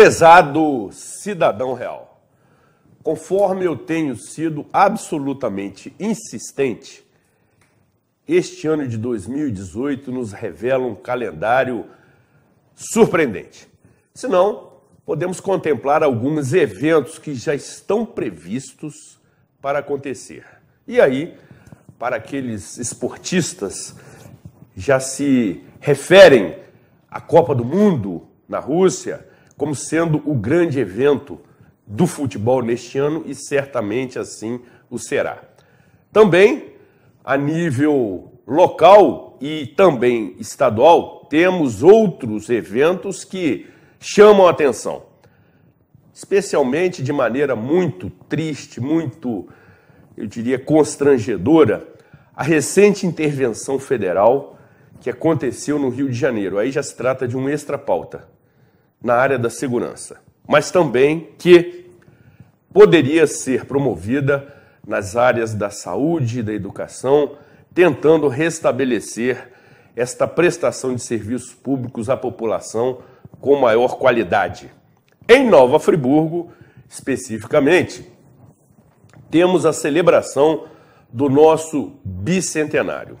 Prezado cidadão real, conforme eu tenho sido absolutamente insistente, este ano de 2018 nos revela um calendário surpreendente. Se não, podemos contemplar alguns eventos que já estão previstos para acontecer. E aí, para aqueles esportistas já se referem à Copa do Mundo na Rússia como sendo o grande evento do futebol neste ano, e certamente assim o será. Também, a nível local e também estadual, temos outros eventos que chamam a atenção, especialmente de maneira muito triste, muito, eu diria, constrangedora, a recente intervenção federal que aconteceu no Rio de Janeiro. Aí já se trata de uma extrapauta na área da segurança, mas também que poderia ser promovida nas áreas da saúde e da educação, tentando restabelecer esta prestação de serviços públicos à população com maior qualidade. Em Nova Friburgo, especificamente, temos a celebração do nosso bicentenário,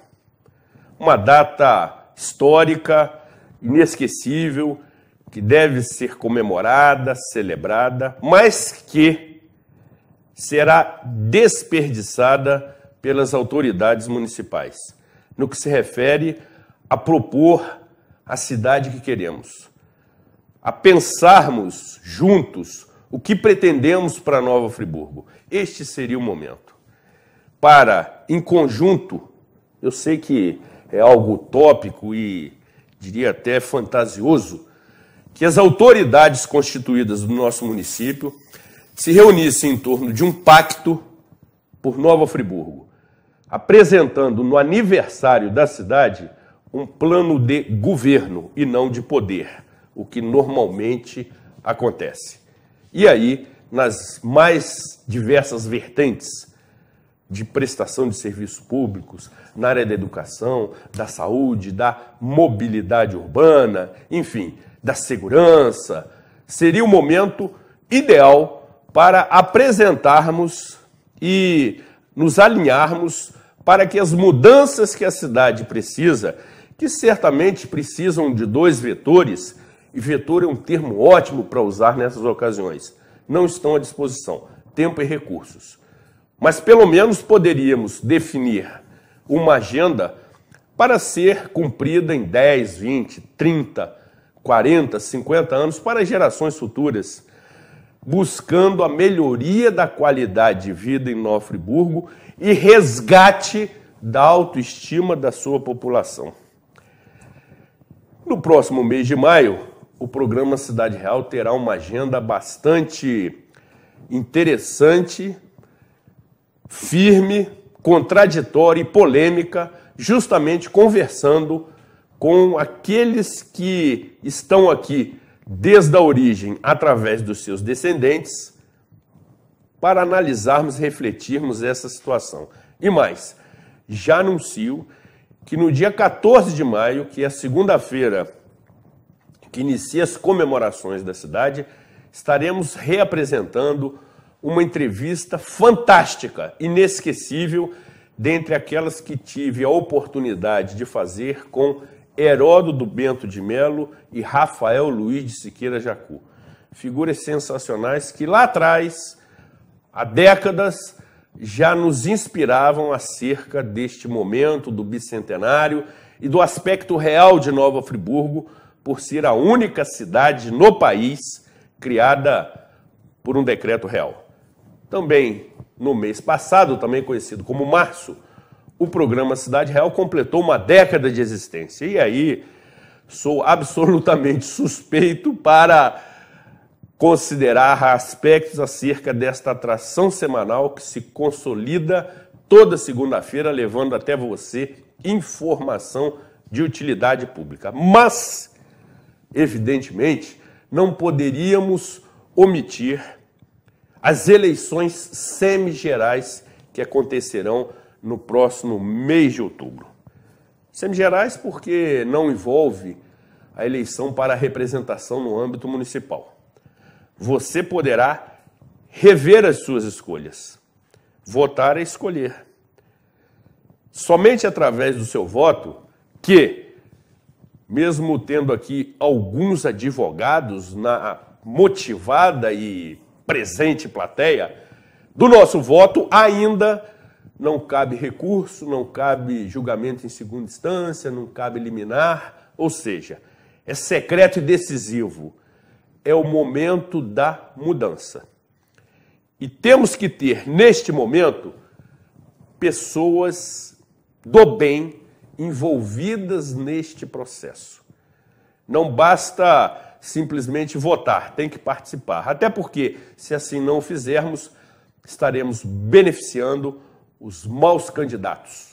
uma data histórica, inesquecível, que deve ser comemorada, celebrada, mas que será desperdiçada pelas autoridades municipais, no que se refere a propor a cidade que queremos, a pensarmos juntos o que pretendemos para Nova Friburgo. Este seria o momento para, em conjunto, eu sei que é algo utópico e diria até fantasioso, que as autoridades constituídas do nosso município se reunissem em torno de um pacto por Nova Friburgo, apresentando no aniversário da cidade um plano de governo e não de poder, o que normalmente acontece. E aí, nas mais diversas vertentes de prestação de serviços públicos, na área da educação, da saúde, da mobilidade urbana, enfim, da segurança, seria o momento ideal para apresentarmos e nos alinharmos para que as mudanças que a cidade precisa, que certamente precisam de dois vetores, e vetor é um termo ótimo para usar nessas ocasiões, não estão à disposição, tempo e recursos. Mas pelo menos poderíamos definir uma agenda para ser cumprida em 10, 20, 30 40, 50 anos, para gerações futuras, buscando a melhoria da qualidade de vida em Nova Friburgo e resgate da autoestima da sua população. No próximo mês de maio, o programa Cidade Real terá uma agenda bastante interessante, firme, contraditória e polêmica, justamente conversando com aqueles que estão aqui desde a origem, através dos seus descendentes, para analisarmos e refletirmos essa situação. E mais, já anuncio que no dia 14 de maio, que é a segunda-feira que inicia as comemorações da cidade, estaremos reapresentando uma entrevista fantástica, inesquecível, dentre aquelas que tive a oportunidade de fazer com Heródoto Bento de Melo e Rafael Luiz de Siqueira Jacu. Figuras sensacionais que lá atrás, há décadas, já nos inspiravam acerca deste momento do bicentenário e do aspecto real de Nova Friburgo, por ser a única cidade no país criada por um decreto real. Também, no mês passado, também conhecido como março, o programa Cidade Real completou uma década de existência. E aí, sou absolutamente suspeito para considerar aspectos acerca desta atração semanal que se consolida toda segunda-feira, levando até você informação de utilidade pública. Mas, evidentemente, não poderíamos omitir as eleições semigerais que acontecerão no próximo mês de outubro. Semigerais porque não envolve a eleição para a representação no âmbito municipal. você poderá rever as suas escolhas. Votar é escolher. Somente através do seu voto que, mesmo tendo aqui alguns advogados na motivada e presente plateia, do nosso voto ainda não cabe recurso, não cabe julgamento em segunda instância, não cabe liminar, ou seja, é secreto e decisivo. É o momento da mudança. E temos que ter, neste momento, pessoas do bem envolvidas neste processo. Não basta simplesmente votar, tem que participar. Até porque, se assim não fizermos, estaremos beneficiando os maus candidatos,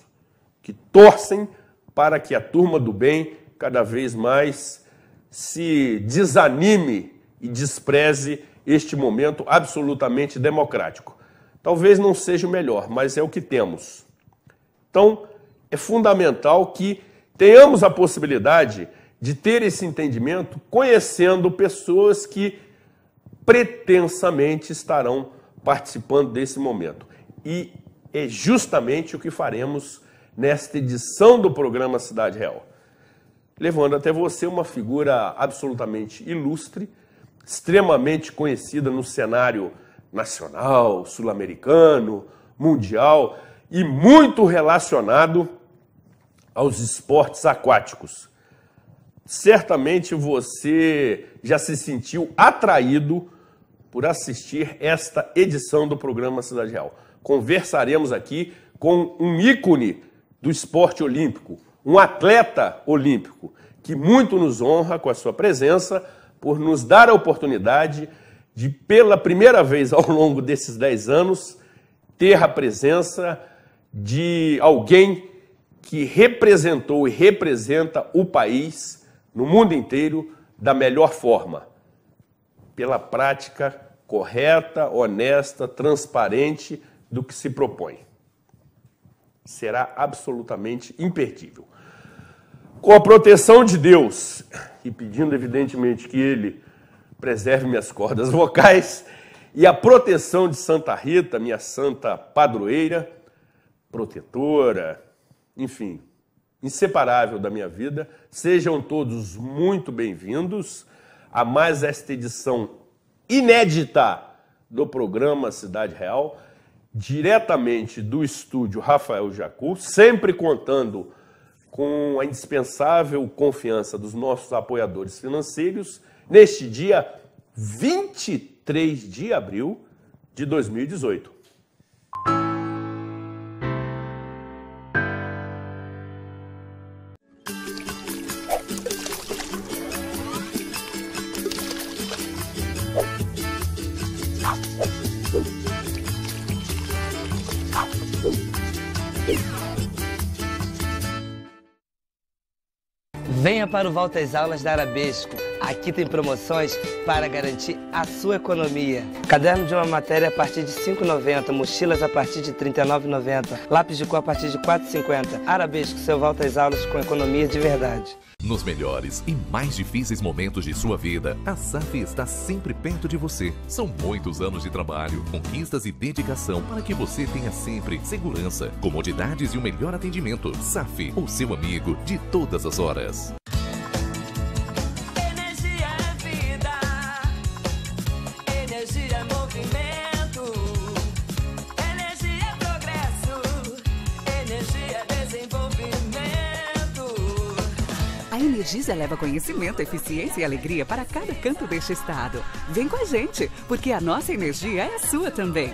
que torcem para que a turma do bem cada vez mais se desanime e despreze este momento absolutamente democrático. Talvez não seja o melhor, mas é o que temos. Então, é fundamental que tenhamos a possibilidade de ter esse entendimento conhecendo pessoas que pretensamente estarão participando desse momento. E é justamente o que faremos nesta edição do programa Cidade Real, levando até você uma figura absolutamente ilustre, extremamente conhecida no cenário nacional, sul-americano, mundial e muito relacionado aos esportes aquáticos. Certamente você já se sentiu atraído por assistir esta edição do programa Cidade Real. Conversaremos aqui com um ícone do esporte olímpico, um atleta olímpico, que muito nos honra com a sua presença por nos dar a oportunidade de, pela primeira vez ao longo desses 10 anos, ter a presença de alguém que representou e representa o país no mundo inteiro da melhor forma, pela prática correta, honesta, transparente do que se propõe. Será absolutamente imperdível. Com a proteção de Deus, e pedindo evidentemente que Ele preserve minhas cordas vocais, e a proteção de Santa Rita, minha santa padroeira, protetora, enfim, inseparável da minha vida, sejam todos muito bem-vindos a mais esta edição inédita do programa Cidade Real, diretamente do estúdio Rafael Jacu, sempre contando com a indispensável confiança dos nossos apoiadores financeiros, neste dia 23 de abril de 2018. Venha para o Volta às Aulas da Arabesco. Aqui tem promoções para garantir a sua economia. Caderno de uma matéria a partir de R$ 5,90, mochilas a partir de R$ 39,90, lápis de cor a partir de R$ 4,50. Arabesco, seu Volta às Aulas com economia de verdade. Nos melhores e mais difíceis momentos de sua vida, a SAF está sempre perto de você. São muitos anos de trabalho, conquistas e dedicação para que você tenha sempre segurança, comodidades e um melhor atendimento. SAF, o seu amigo de todas as horas. Energia é vida, energia é movimento, energia é progresso, energia é desenvolvimento. A Energisa leva conhecimento, eficiência e alegria para cada canto deste estado. Vem com a gente, porque a nossa energia é a sua também.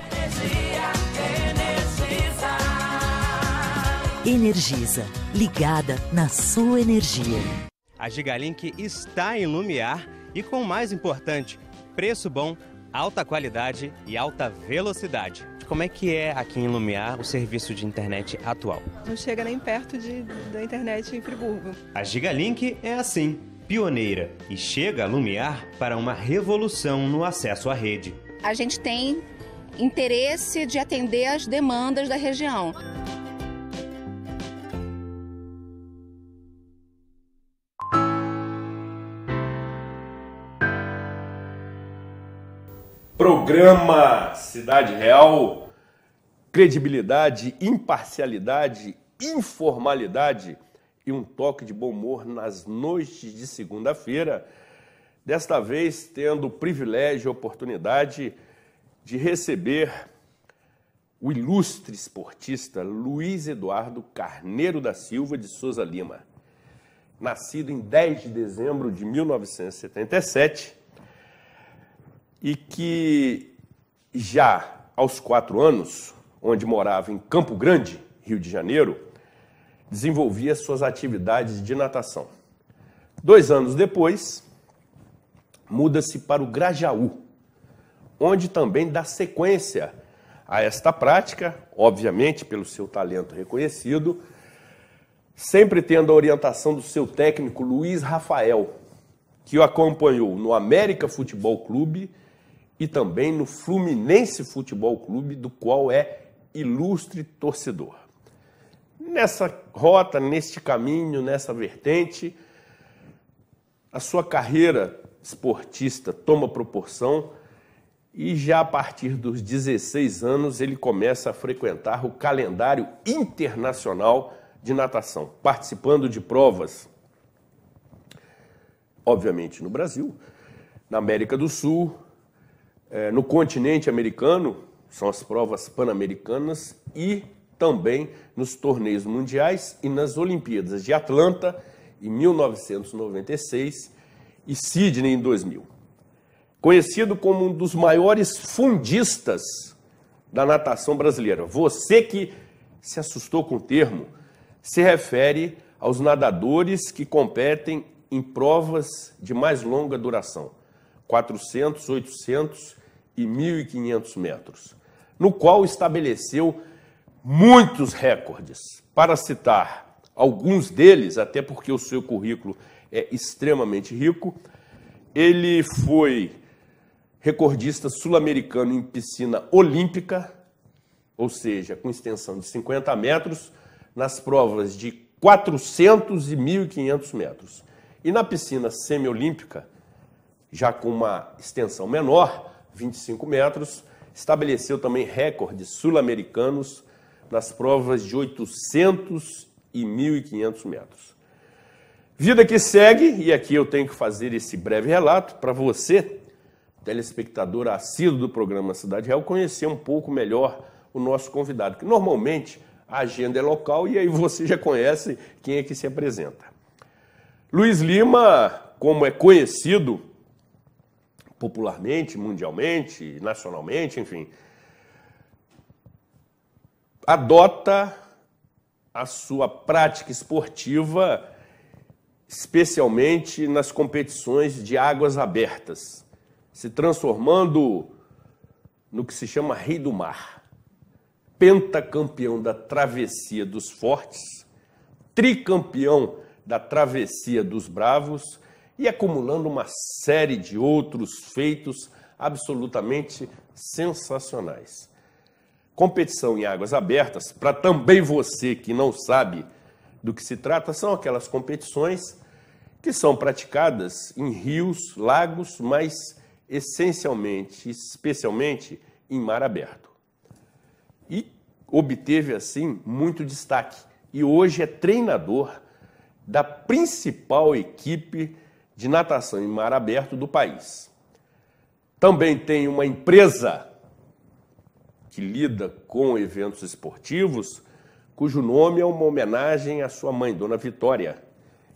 Energisa, Energisa, ligada na sua energia. A GigaLink está em Lumiar e com o mais importante, preço bom, alta qualidade e alta velocidade. Como é que é aqui em Lumiar o serviço de internet atual? Não chega nem perto da internet em Friburgo. A GigaLink é assim, pioneira, e chega a Lumiar para uma revolução no acesso à rede. A gente tem interesse de atender às demandas da região. Programa Cidade Real, credibilidade, imparcialidade, informalidade e um toque de bom humor nas noites de segunda-feira. Desta vez, tendo o privilégio e oportunidade de receber o ilustre esportista Luiz Eduardo Carneiro da Silva de Souza Lima. Nascido em 10 de dezembro de 1977 e que já aos 4 anos, onde morava em Campo Grande, Rio de Janeiro, desenvolvia suas atividades de natação. 2 anos depois, muda-se para o Grajaú, onde também dá sequência a esta prática, obviamente pelo seu talento reconhecido, sempre tendo a orientação do seu técnico Luiz Rafael, que o acompanhou no América Futebol Clube e também no Fluminense Futebol Clube, do qual é ilustre torcedor. Nessa rota, neste caminho, nessa vertente, a sua carreira esportista toma proporção e já a partir dos 16 anos ele começa a frequentar o calendário internacional de natação, participando de provas, obviamente no Brasil, na América do Sul, no continente americano, são as provas pan-americanas, e também nos torneios mundiais e nas Olimpíadas de Atlanta em 1996 e Sydney em 2000. Conhecido como um dos maiores fundistas da natação brasileira. Você que se assustou com o termo, se refere aos nadadores que competem em provas de mais longa duração, 400, 800 e 1.500 metros, no qual estabeleceu muitos recordes. Para citar alguns deles, até porque o seu currículo é extremamente rico, ele foi recordista sul-americano em piscina olímpica, ou seja, com extensão de 50 metros, nas provas de 400 e 1.500 metros. E na piscina semiolímpica, já com uma extensão menor, 25 metros, estabeleceu também recordes sul-americanos nas provas de 800 e 1.500 metros. Vida que segue, e aqui eu tenho que fazer esse breve relato para você, telespectador assíduo do programa Cidade Real, conhecer um pouco melhor o nosso convidado, que normalmente a agenda é local e aí você já conhece quem é que se apresenta. Luiz Lima, como é conhecido popularmente, mundialmente, nacionalmente, enfim, adota a sua prática esportiva especialmente nas competições de águas abertas, se transformando no que se chama Rei do Mar. Pentacampeão da travessia dos fortes, tricampeão da travessia dos bravos e acumulando uma série de outros feitos absolutamente sensacionais. Competição em águas abertas, para também você que não sabe do que se trata, são aquelas competições que são praticadas em rios, lagos, mas especialmente em mar aberto. E obteve, assim, muito destaque. E hoje é treinador da principal equipe de natação em mar aberto do país. Também tem uma empresa que lida com eventos esportivos, cujo nome é uma homenagem à sua mãe, Dona Vitória.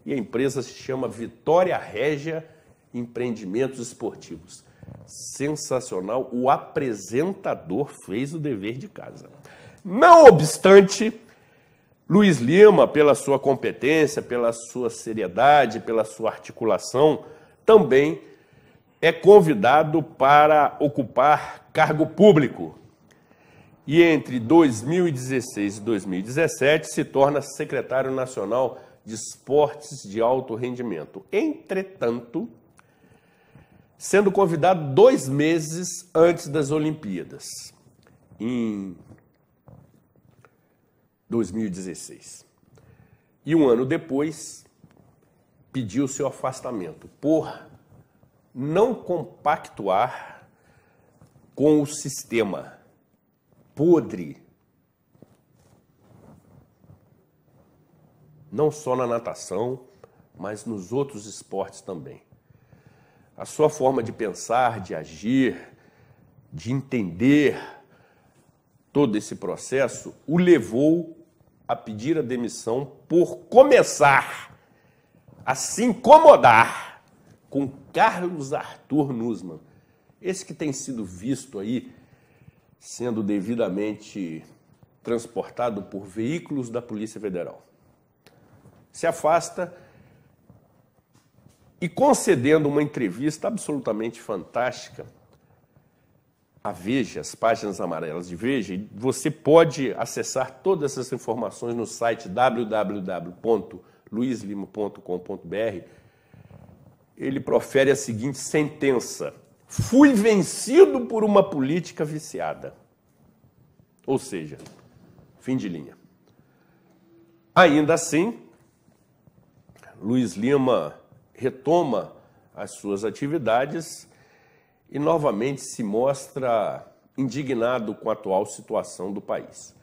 E a empresa se chama Vitória Régia Empreendimentos Esportivos. Sensacional, o apresentador fez o dever de casa. Não obstante, Luiz Lima, pela sua competência, pela sua seriedade, pela sua articulação, também é convidado para ocupar cargo público. E entre 2016 e 2017 se torna secretário nacional de esportes de alto rendimento. Entretanto, sendo convidado 2 meses antes das Olimpíadas, em 2016. E 1 ano depois, pediu seu afastamento por não compactuar com o sistema podre, não só na natação, mas nos outros esportes também. A sua forma de pensar, de agir, de entender todo esse processo, o levou a pedir a demissão por começar a se incomodar com Carlos Arthur Nussmann, esse que tem sido visto aí sendo devidamente transportado por veículos da Polícia Federal. Se afasta e concedendo uma entrevista absolutamente fantástica à Veja, as páginas amarelas de Veja, e você pode acessar todas essas informações no site www.luizlima.com.br. Ele profere a seguinte sentença: fui vencido por uma política viciada. Ou seja, fim de linha. Ainda assim, Luiz Lima retoma as suas atividades e novamente se mostra indignado com a atual situação do país.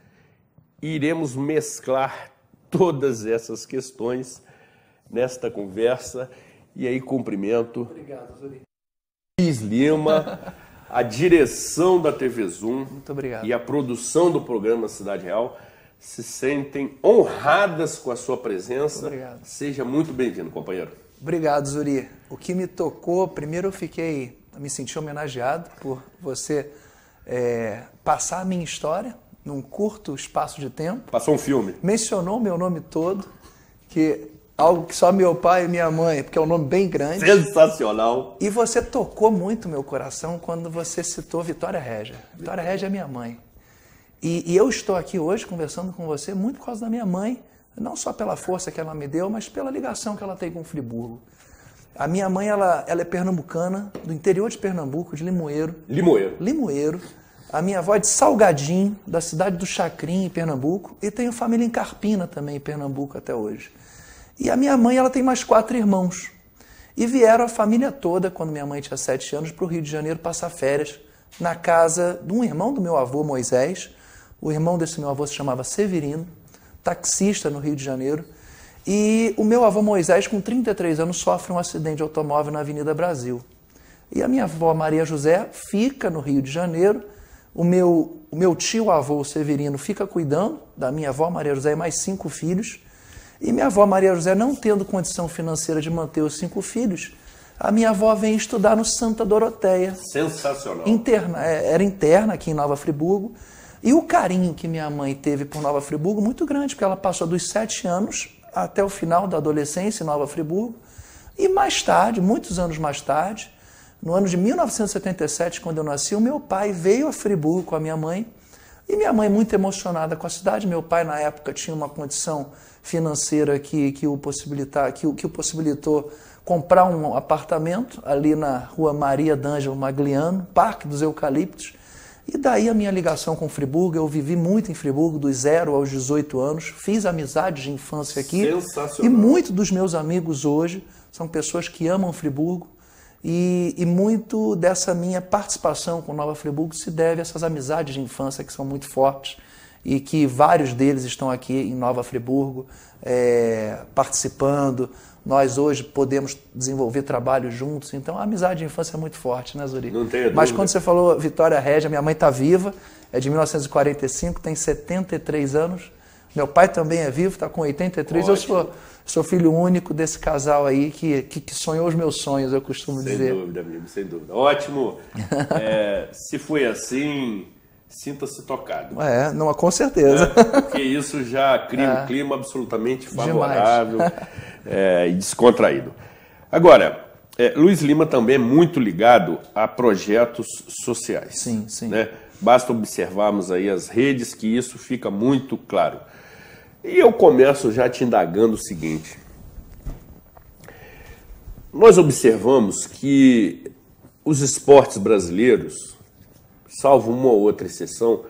E iremos mesclar todas essas questões nesta conversa. E aí cumprimento... Obrigado, Zury. Luiz Lima, a direção da TV Zoom e a produção do programa Cidade Real se sentem honradas com a sua presença. Obrigado. Seja muito bem-vindo, companheiro. Obrigado, Zury. O que me tocou, primeiro eu fiquei, me senti homenageado por você passar a minha história num curto espaço de tempo. Passou um filme. Mencionou meu nome todo, que... algo que só meu pai e minha mãe, porque é um nome bem grande. Sensacional. E você tocou muito meu coração quando você citou Vitória Régia. Vitória Régia é minha mãe. E eu estou aqui hoje conversando com você muito por causa da minha mãe, não só pela força que ela me deu, mas pela ligação que ela tem com Friburgo. A minha mãe, ela é pernambucana, do interior de Pernambuco, de Limoeiro. Limoeiro. Limoeiro. A minha avó é de Salgadinho, da cidade do Chacrim, em Pernambuco. E tenho família em Carpina também, em Pernambuco, até hoje. E a minha mãe, ela tem mais 4 irmãos. E vieram a família toda, quando minha mãe tinha 7 anos, para o Rio de Janeiro passar férias na casa de um irmão do meu avô, Moisés. O irmão desse meu avô se chamava Severino, taxista no Rio de Janeiro. E o meu avô Moisés, com 33 anos, sofre um acidente de automóvel na Avenida Brasil. E a minha avó Maria José fica no Rio de Janeiro. O meu tio-avô Severino fica cuidando da minha avó Maria José e mais 5 filhos. E minha avó Maria José, não tendo condição financeira de manter os 5 filhos, a minha avó vem estudar no Santa Doroteia. Sensacional. Interna, era interna aqui em Nova Friburgo. E o carinho que minha mãe teve por Nova Friburgo, muito grande, porque ela passou dos 7 anos até o final da adolescência em Nova Friburgo. E mais tarde, muitos anos mais tarde, no ano de 1977, quando eu nasci, o meu pai veio a Friburgo com a minha mãe. E minha mãe muito emocionada com a cidade. Meu pai, na época, tinha uma condição financeira que o possibilitou comprar um apartamento ali na rua Maria D'Ângelo Magliano, Parque dos Eucaliptos. E daí a minha ligação com Friburgo. Eu vivi muito em Friburgo, dos 0 aos 18 anos. Fiz amizades de infância aqui. Sensacional. E muitos dos meus amigos hoje são pessoas que amam Friburgo. E muito dessa minha participação com Nova Friburgo se deve a essas amizades de infância que são muito fortes e que vários deles estão aqui em Nova Friburgo participando. Nós hoje podemos desenvolver trabalho juntos, então a amizade de infância é muito forte, né, Zury? Não tenho dúvida. Mas quando você falou Vitória Régia, minha mãe está viva, é de 1945, tem 73 anos. Meu pai também é vivo, está com 83. Ótimo. Eu sou filho único desse casal aí que sonhou os meus sonhos, eu costumo dizer. Sem dúvida, amigo, sem dúvida. Ótimo. Se foi assim, sinta-se tocado. Não, com certeza. Porque isso já cria um clima absolutamente favorável e descontraído. Agora, Luiz Lima também é muito ligado a projetos sociais. Sim, sim. Né? Basta observarmos aí as redes que isso fica muito claro. E eu começo já te indagando o seguinte. Nós observamos que os esportes brasileiros, salvo uma ou outra exceção,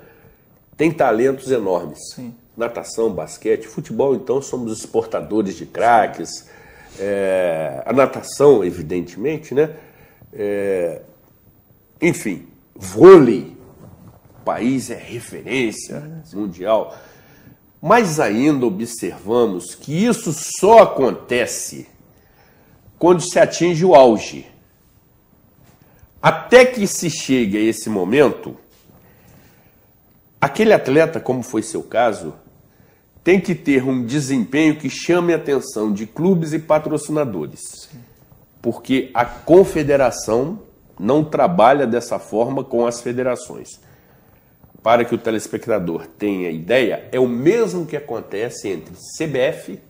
têm talentos enormes. Sim. Natação, basquete, futebol, então, somos exportadores de craques. A natação, evidentemente, né? Enfim, vôlei, o país é referência mundial. Mas ainda observamos que isso só acontece quando se atinge o auge. Até que se chegue a esse momento, aquele atleta, como foi seu caso, tem que ter um desempenho que chame a atenção de clubes e patrocinadores. Sim. Porque a confederação não trabalha dessa forma com as federações. Para que o telespectador tenha ideia, é o mesmo que acontece entre CBF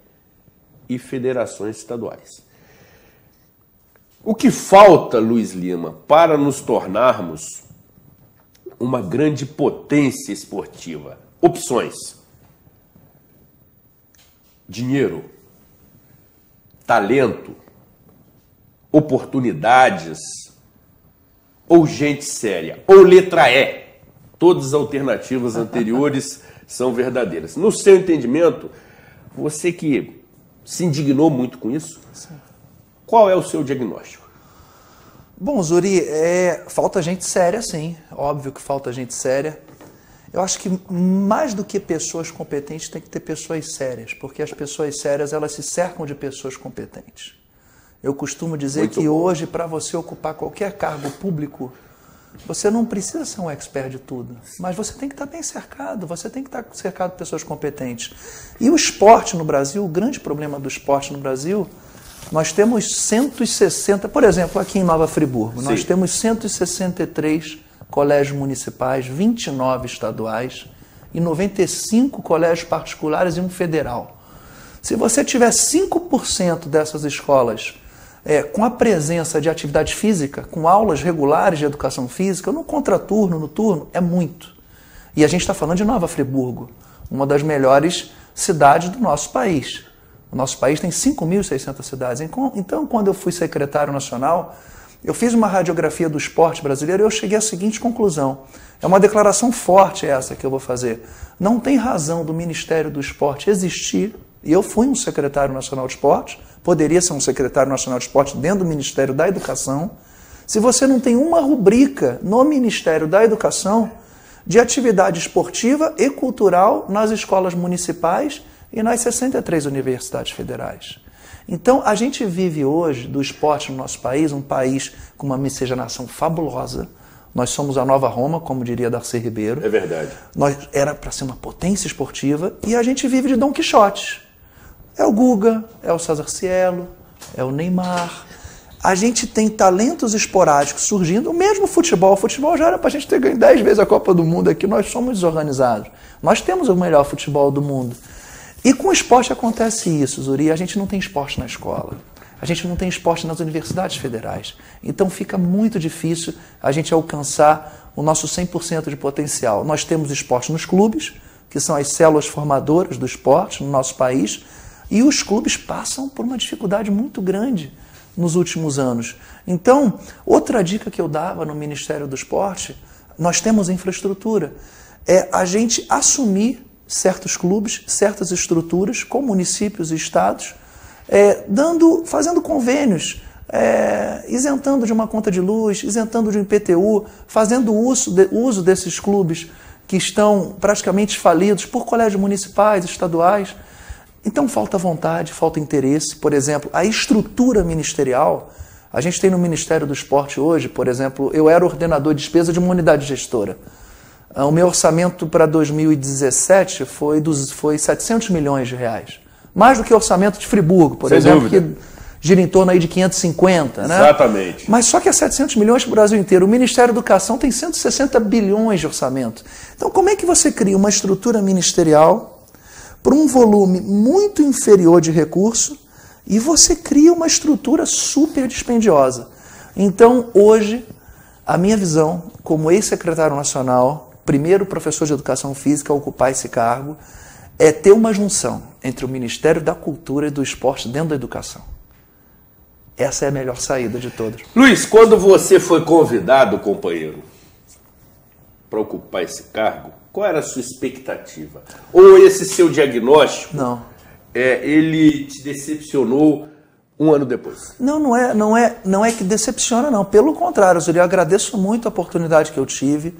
e federações estaduais. O que falta, Luiz Lima, para nos tornarmos uma grande potência esportiva? Opções. Dinheiro, talento, oportunidades, ou gente séria, ou letra E. Todas as alternativas anteriores são verdadeiras. No seu entendimento, você que se indignou muito com isso, qual é o seu diagnóstico? Bom, Zury, falta gente séria, sim. Óbvio que falta gente séria. Eu acho que mais do que pessoas competentes, tem que ter pessoas sérias, porque as pessoas sérias, elas se cercam de pessoas competentes. Eu costumo dizer hoje, para você ocupar qualquer cargo público, você não precisa ser um expert de tudo, mas você tem que estar bem cercado, você tem que estar cercado de pessoas competentes. E o esporte no Brasil, o grande problema do esporte no Brasil, nós temos 160, por exemplo, aqui em Nova Friburgo, sim, nós temos 163 colégios municipais, 29 estaduais e 95 colégios particulares e um federal. Se você tiver 5% dessas escolas com a presença de atividade física, com aulas regulares de educação física, no contraturno, no turno, é muito. E a gente está falando de Nova Friburgo, uma das melhores cidades do nosso país. O nosso país tem 5.600 cidades. Então, quando eu fui secretário nacional, eu fiz uma radiografia do esporte brasileiro e eu cheguei à seguinte conclusão. É uma declaração forte essa que eu vou fazer. Não tem razão do Ministério do Esporte existir, e eu fui um secretário nacional de esporte, poderia ser um secretário nacional de esporte dentro do Ministério da Educação, se você não tem uma rubrica no Ministério da Educação de atividade esportiva e cultural nas escolas municipais e nas 63 universidades federais. Então, a gente vive hoje, do esporte no nosso país, um país com uma miscigenação fabulosa. Nós somos a nova Roma, como diria Darcy Ribeiro. É verdade. Nós era para ser uma potência esportiva e a gente vive de Dom Quixote. É o Guga, é o César Cielo, é o Neymar. A gente tem talentos esporádicos surgindo, mesmo futebol. O futebol já era para a gente ter ganho 10 vezes a Copa do Mundo aqui. Nós somos desorganizados. Nós temos o melhor futebol do mundo. E com o esporte acontece isso, Zury. A gente não tem esporte na escola. A gente não tem esporte nas universidades federais. Então fica muito difícil a gente alcançar o nosso 100% de potencial. Nós temos esporte nos clubes, que são as células formadoras do esporte no nosso país, e os clubes passam por uma dificuldade muito grande nos últimos anos. Então, outra dica que eu dava no Ministério do Esporte, nós temos infraestrutura, é a gente assumir certos clubes, certas estruturas, com municípios e estados, fazendo convênios, isentando de uma conta de luz, isentando de um IPTU, fazendo uso desses clubes que estão praticamente falidos por colégios municipais, estaduais. Então falta vontade, falta interesse. Por exemplo, a estrutura ministerial, a gente tem no Ministério do Esporte hoje, por exemplo, eu era ordenador de despesa de uma unidade gestora. O meu orçamento para 2017 foi 700 milhões de reais. Mais do que o orçamento de Friburgo, por exemplo, que gira em torno aí de 550, né? Exatamente. Mas só que é 700 milhões para o Brasil inteiro. O Ministério da Educação tem 160 bilhões de orçamento. Então, como é que você cria uma estrutura ministerial para um volume muito inferior de recurso e você cria uma estrutura super dispendiosa? Então, hoje, a minha visão, como ex-secretário nacional, primeiro professor de educação física a ocupar esse cargo, é ter uma junção entre o Ministério da Cultura e do Esporte dentro da educação. Essa é a melhor saída de todas. Luiz, quando você foi convidado, companheiro, para ocupar esse cargo, qual era a sua expectativa? Ou esse seu diagnóstico, ele te decepcionou um ano depois? Não, não é que decepciona, não. Pelo contrário, Zury, eu agradeço muito a oportunidade que eu tive,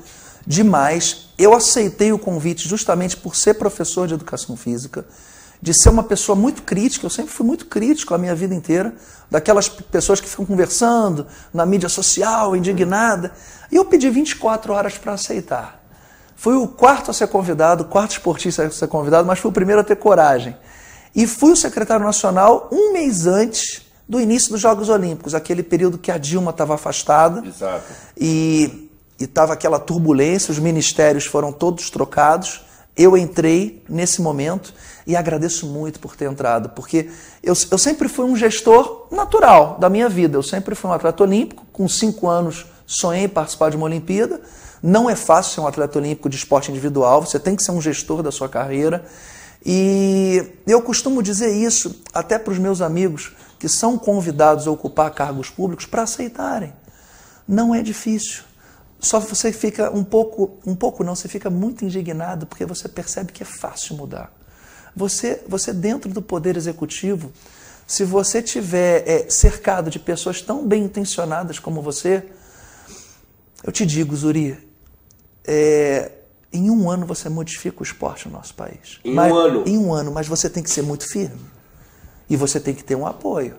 demais. Eu aceitei o convite justamente por ser professor de educação física, de ser uma pessoa muito crítica. Eu sempre fui muito crítico a minha vida inteira, daquelas pessoas que ficam conversando na mídia social, indignada. E eu pedi 24 horas para aceitar. Fui o quarto a ser convidado, o quarto esportista a ser convidado, mas fui o primeiro a ter coragem. E fui o secretário nacional um mês antes do início dos Jogos Olímpicos, aquele período que a Dilma estava afastada. Exato. E estava aquela turbulência, os ministérios foram todos trocados. Eu entrei nesse momento e agradeço muito por ter entrado, porque eu sempre fui um gestor natural da minha vida. Eu sempre fui um atleta olímpico, com 5 anos sonhei em participar de uma Olimpíada. Não é fácil ser um atleta olímpico de esporte individual, você tem que ser um gestor da sua carreira. E eu costumo dizer isso até para os meus amigos que são convidados a ocupar cargos públicos para aceitarem. Não é difícil. Só você fica você fica muito indignado porque você percebe que é fácil mudar. Você dentro do Poder Executivo, se você tiver cercado de pessoas tão bem intencionadas como você, eu te digo, Zury, em um ano você modifica o esporte no nosso país. Em um ano, mas você tem que ser muito firme e você tem que ter um apoio.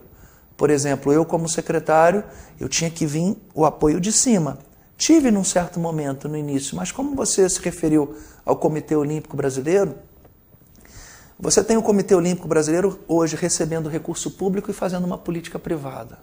Por exemplo, eu como secretário, eu tinha que vir o apoio de cima. Tive num certo momento no início, mas como você se referiu ao Comitê Olímpico Brasileiro, você tem o Comitê Olímpico Brasileiro hoje recebendo recurso público e fazendo uma política privada.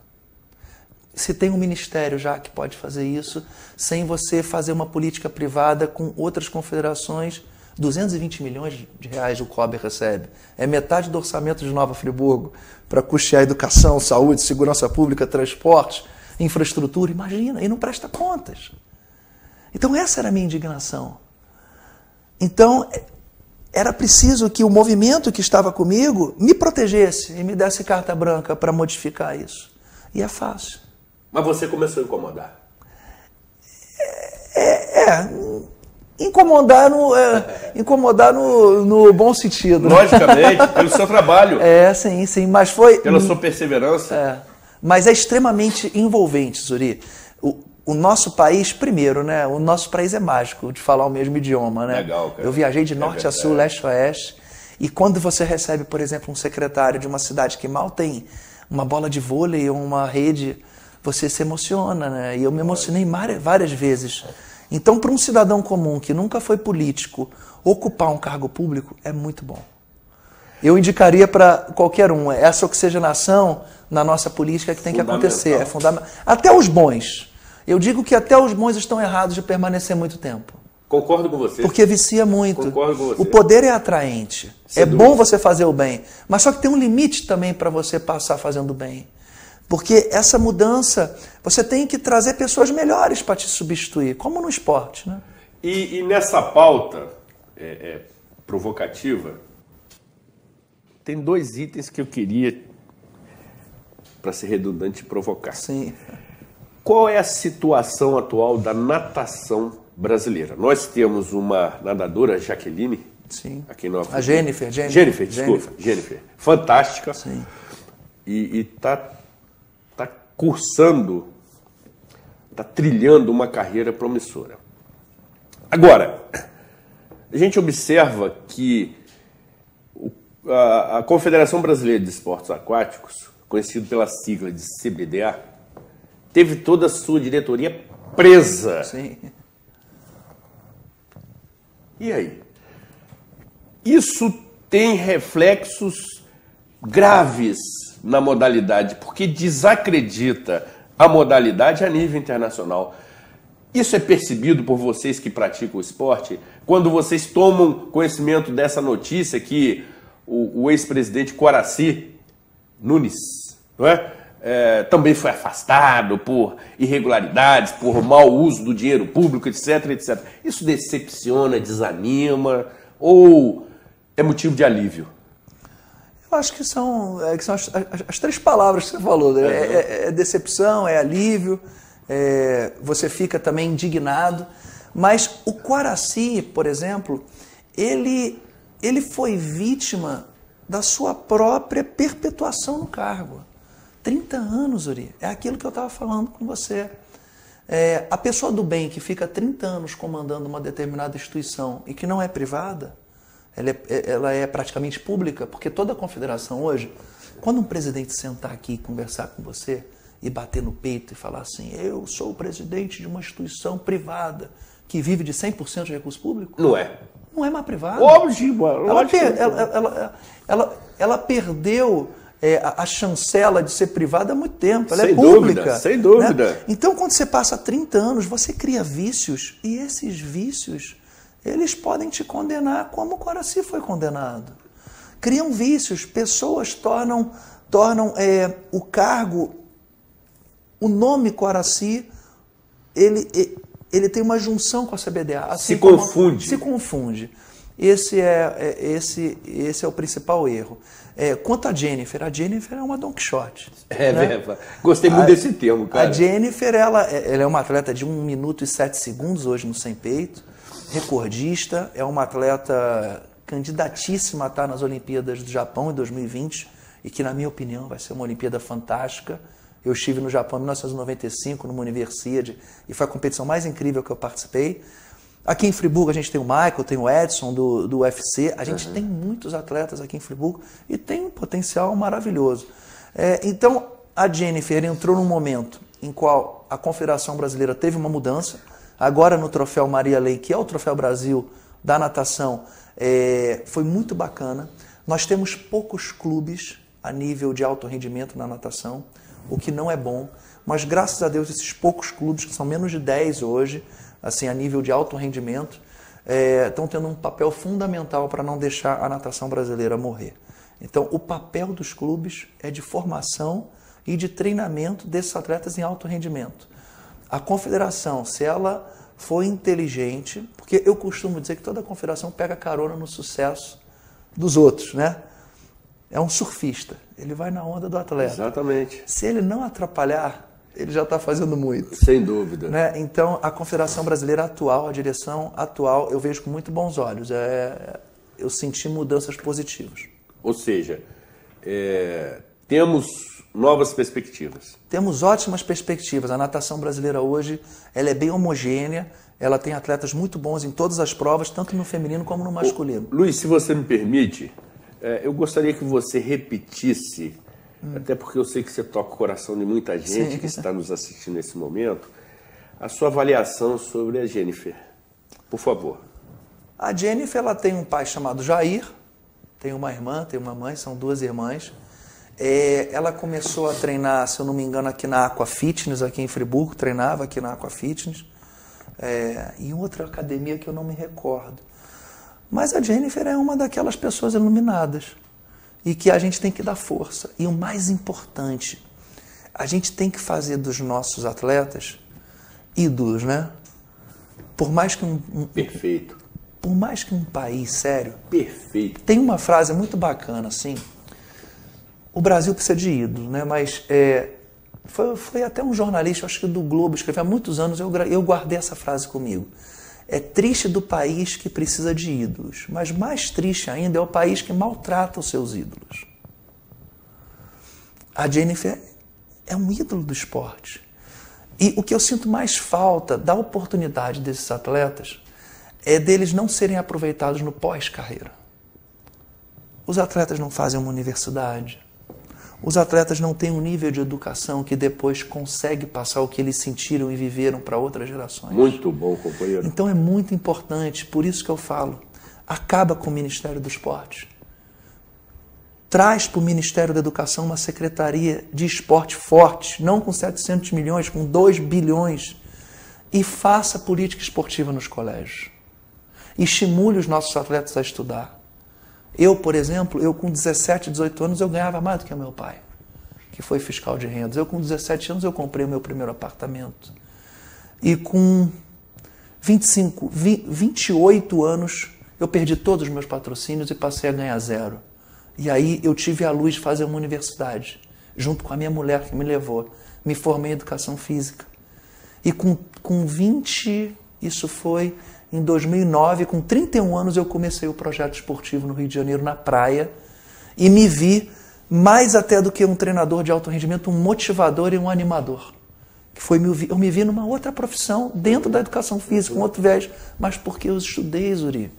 Se tem um ministério já que pode fazer isso, sem você fazer uma política privada com outras confederações, 220 milhões de reais o COBE recebe. É metade do orçamento de Nova Friburgo para custear educação, saúde, segurança pública, transporte, infraestrutura, imagina, e não presta contas. Então essa era a minha indignação. Então era preciso que o movimento que estava comigo me protegesse e me desse carta branca para modificar isso. E é fácil. Mas você começou a incomodar. Incomodar no bom sentido. Logicamente, pelo seu trabalho. Sim, mas foi... Pela sua perseverança. Mas é extremamente envolvente, Zury. O nosso país, primeiro, né? O nosso país é mágico de falar o mesmo idioma, né? Legal, cara. Eu viajei de norte a sul, leste a oeste. E quando você recebe, por exemplo, um secretário de uma cidade que mal tem uma bola de vôlei ou uma rede, você se emociona, né? E eu me emocionei várias vezes. Então, para um cidadão comum que nunca foi político, ocupar um cargo público é muito bom. Eu indicaria para qualquer um. Essa oxigenação na nossa política que tem que acontecer. É fundamental. Até os bons. Eu digo que até os bons estão errados de permanecer muito tempo. Concordo com você. Porque vicia muito. Concordo com você. O poder é atraente. É bom você fazer o bem. Mas só que tem um limite também para você passar fazendo o bem. Porque essa mudança, você tem que trazer pessoas melhores para te substituir. Como no esporte, né? E nessa pauta provocativa, tem 2 itens que eu queria, para ser redundante, provocar. Sim. Qual é a situação atual da natação brasileira? Nós temos uma nadadora, Jaqueline. Sim. Aqui em Nova Friburgo. Jennifer, desculpa. Jennifer. Fantástica. Sim. E está cursando, está trilhando uma carreira promissora. Agora, a gente observa que a Confederação Brasileira de Esportes Aquáticos, conhecido pela sigla de CBDA, teve toda a sua diretoria presa. Sim. E aí? Isso tem reflexos graves na modalidade, porque desacredita a modalidade a nível internacional. Isso é percebido por vocês que praticam o esporte? Quando vocês tomam conhecimento dessa notícia que o ex-presidente Coraci Nunes, não é? Também foi afastado por irregularidades, por mau uso do dinheiro público, etc, etc. Isso decepciona, desanima ou é motivo de alívio? Eu acho que são as 3 palavras que você falou. Né? É decepção, é alívio, você fica também indignado. Mas o Coraci, por exemplo, ele foi vítima da sua própria perpetuação no cargo. 30 anos, Zury. É aquilo que eu estava falando com você. É, a pessoa do bem que fica 30 anos comandando uma determinada instituição e que não é privada, ela é praticamente pública, porque toda a confederação hoje, quando um presidente sentar aqui e conversar com você e bater no peito e falar assim, eu sou o presidente de uma instituição privada que vive de 100% de recurso público... Não é. Não é uma privada. Óbvio, ela perdeu... a chancela de ser privada há muito tempo, ela é pública. Sem dúvida, sem dúvida. Então, quando você passa 30 anos, você cria vícios, e esses vícios, eles podem te condenar como o Coraci foi condenado. Criam vícios, pessoas tornam o cargo, o nome Coraci, ele tem uma junção com a CBDA. Assim se confunde. Esse é o principal erro. Quanto a Jennifer é uma Don Quixote. É, né? Mesmo. Gostei muito desse termo, cara. A Jennifer, ela é uma atleta de 1 minuto e 7 segundos hoje no sem peito, recordista, é uma atleta candidatíssima a estar nas Olimpíadas do Japão em 2020 e que, na minha opinião, vai ser uma Olimpíada fantástica. Eu estive no Japão em 1995, numa universidade, e foi a competição mais incrível que eu participei. Aqui em Friburgo a gente tem o Michael, tem o Edson do UFC, a gente tem muitos atletas aqui em Friburgo e tem um potencial maravilhoso. Então a Jennifer entrou num momento em qual a Confederação Brasileira teve uma mudança, agora no troféu Maria Lei, que é o troféu Brasil da natação, foi muito bacana. Nós temos poucos clubes a nível de alto rendimento na natação, o que não é bom, mas graças a Deus esses poucos clubes, que são menos de 10 hoje, assim, a nível de alto rendimento, estão tendo um papel fundamental para não deixar a natação brasileira morrer. Então, o papel dos clubes é de formação e de treinamento desses atletas em alto rendimento. A confederação, se ela for inteligente, porque eu costumo dizer que toda a confederação pega carona no sucesso dos outros, né? É um surfista, ele vai na onda do atleta. Exatamente. Se ele não atrapalhar, ele já está fazendo muito. Sem dúvida. Né? Então, a Confederação Brasileira atual, a direção atual, eu vejo com muito bons olhos. Eu senti mudanças positivas. Ou seja, temos novas perspectivas. Temos ótimas perspectivas. A natação brasileira hoje ela é bem homogênea, ela tem atletas muito bons em todas as provas, tanto no feminino como no masculino. Ô, Luiz, se você me permite, eu gostaria que você repetisse... Até porque eu sei que você toca o coração de muita gente. Sim. Que está nos assistindo nesse momento, a sua avaliação sobre a Jennifer, por favor. A Jennifer, ela tem um pai chamado Jair, tem uma irmã, tem uma mãe, são duas irmãs. Ela começou a treinar, se eu não me engano, aqui na Aqua Fitness, aqui em Friburgo, treinava aqui na Aqua Fitness, em outra academia que eu não me recordo. Mas a Jennifer é uma daquelas pessoas iluminadas, e que a gente tem que dar força. E o mais importante, a gente tem que fazer dos nossos atletas ídolos, né? Por mais que perfeito. Por mais que um país sério... Perfeito. Tem uma frase muito bacana, assim, o Brasil precisa de ídolo, né? Mas foi até um jornalista, acho que do Globo, escreveu há muitos anos, eu guardei essa frase comigo. É triste do país que precisa de ídolos, mas mais triste ainda é o país que maltrata os seus ídolos. A Jennifer é um ídolo do esporte. E o que eu sinto mais falta da oportunidade desses atletas é deles não serem aproveitados no pós-carreira. Os atletas não fazem uma universidade. Os atletas não têm um nível de educação que depois consegue passar o que eles sentiram e viveram para outras gerações. Muito bom, companheiro. Então é muito importante, por isso que eu falo, acaba com o Ministério do Esporte. Traz para o Ministério da Educação uma secretaria de esporte forte, não com 700 milhões, com 2 bilhões, e faça política esportiva nos colégios. E estimule os nossos atletas a estudar. Eu, por exemplo, com 17, 18 anos, eu ganhava mais do que o meu pai, que foi fiscal de rendas. Eu, com 17 anos, eu comprei o meu primeiro apartamento. E com 28 anos, eu perdi todos os meus patrocínios e passei a ganhar zero. E aí eu tive a luz de fazer uma universidade, junto com a minha mulher que me levou. Me formei em Educação Física. E com 20, isso foi... Em 2009, com 31 anos, eu comecei o projeto esportivo no Rio de Janeiro, na praia, e me vi mais até do que um treinador de alto rendimento, um motivador e um animador. Que foi, eu me vi numa outra profissão, dentro da educação física, um outro viés, mas porque eu estudei, Zury.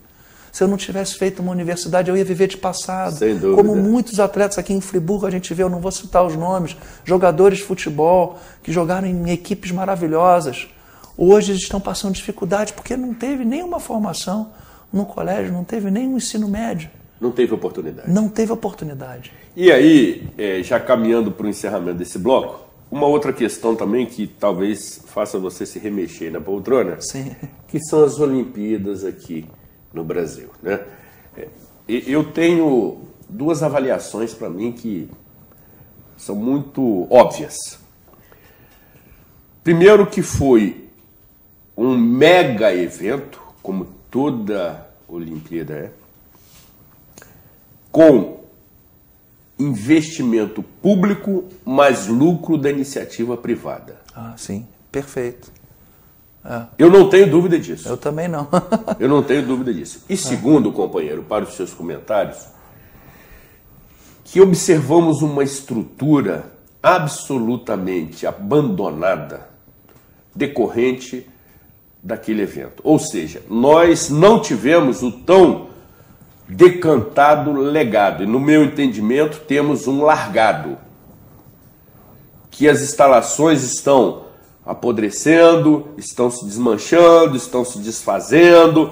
Se eu não tivesse feito uma universidade, eu ia viver de passado. Sem dúvida. Como muitos atletas aqui em Friburgo, a gente vê, eu não vou citar os nomes, jogadores de futebol que jogaram em equipes maravilhosas. Hoje estão passando dificuldade porque não teve nenhuma formação no colégio, não teve nenhum ensino médio. Não teve oportunidade. Não teve oportunidade. E aí, já caminhando para o encerramento desse bloco, uma outra questão também que talvez faça você se remexer na poltrona, sim, que são as Olimpíadas aqui no Brasil, né? Eu tenho duas avaliações para mim que são muito óbvias. Primeiro, que foi um mega evento, como toda Olimpíada é, com investimento público, mais lucro da iniciativa privada. Ah, sim, perfeito. É. Eu não tenho dúvida disso. Eu também não. Eu não tenho dúvida disso. E segundo, companheiro, para os seus comentários, que observamos uma estrutura absolutamente abandonada decorrente daquele evento. Ou seja, nós não tivemos o tão decantado legado. E, no meu entendimento, temos um largado. Que as instalações estão apodrecendo, estão se desmanchando, estão se desfazendo,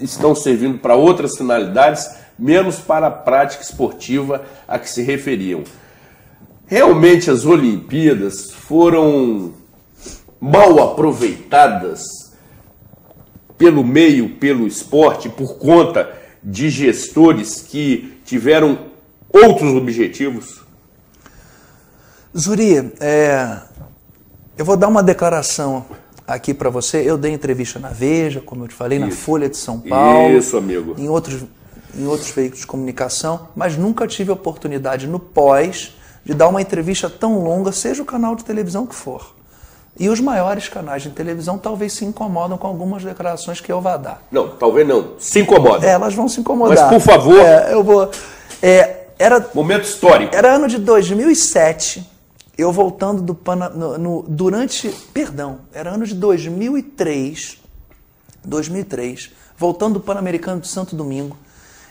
estão servindo para outras finalidades, menos para a prática esportiva a que se referiam. Realmente as Olimpíadas foram mal aproveitadas pelo meio, pelo esporte, por conta de gestores que tiveram outros objetivos? Zury, eu vou dar uma declaração aqui para você. Eu dei entrevista na Veja, como eu te falei, na Folha de São Paulo. Isso, amigo. Em outros veículos de comunicação, mas nunca tive a oportunidade no pós de dar uma entrevista tão longa, seja o canal de televisão que for. E os maiores canais de televisão talvez se incomodam com algumas declarações que eu vou dar. Não, talvez não. Se incomodam. Elas vão se incomodar. Mas, por favor. Eu vou... momento histórico. Era ano de 2007, eu voltando do era ano de 2003, voltando do Pan-Americano de Santo Domingo,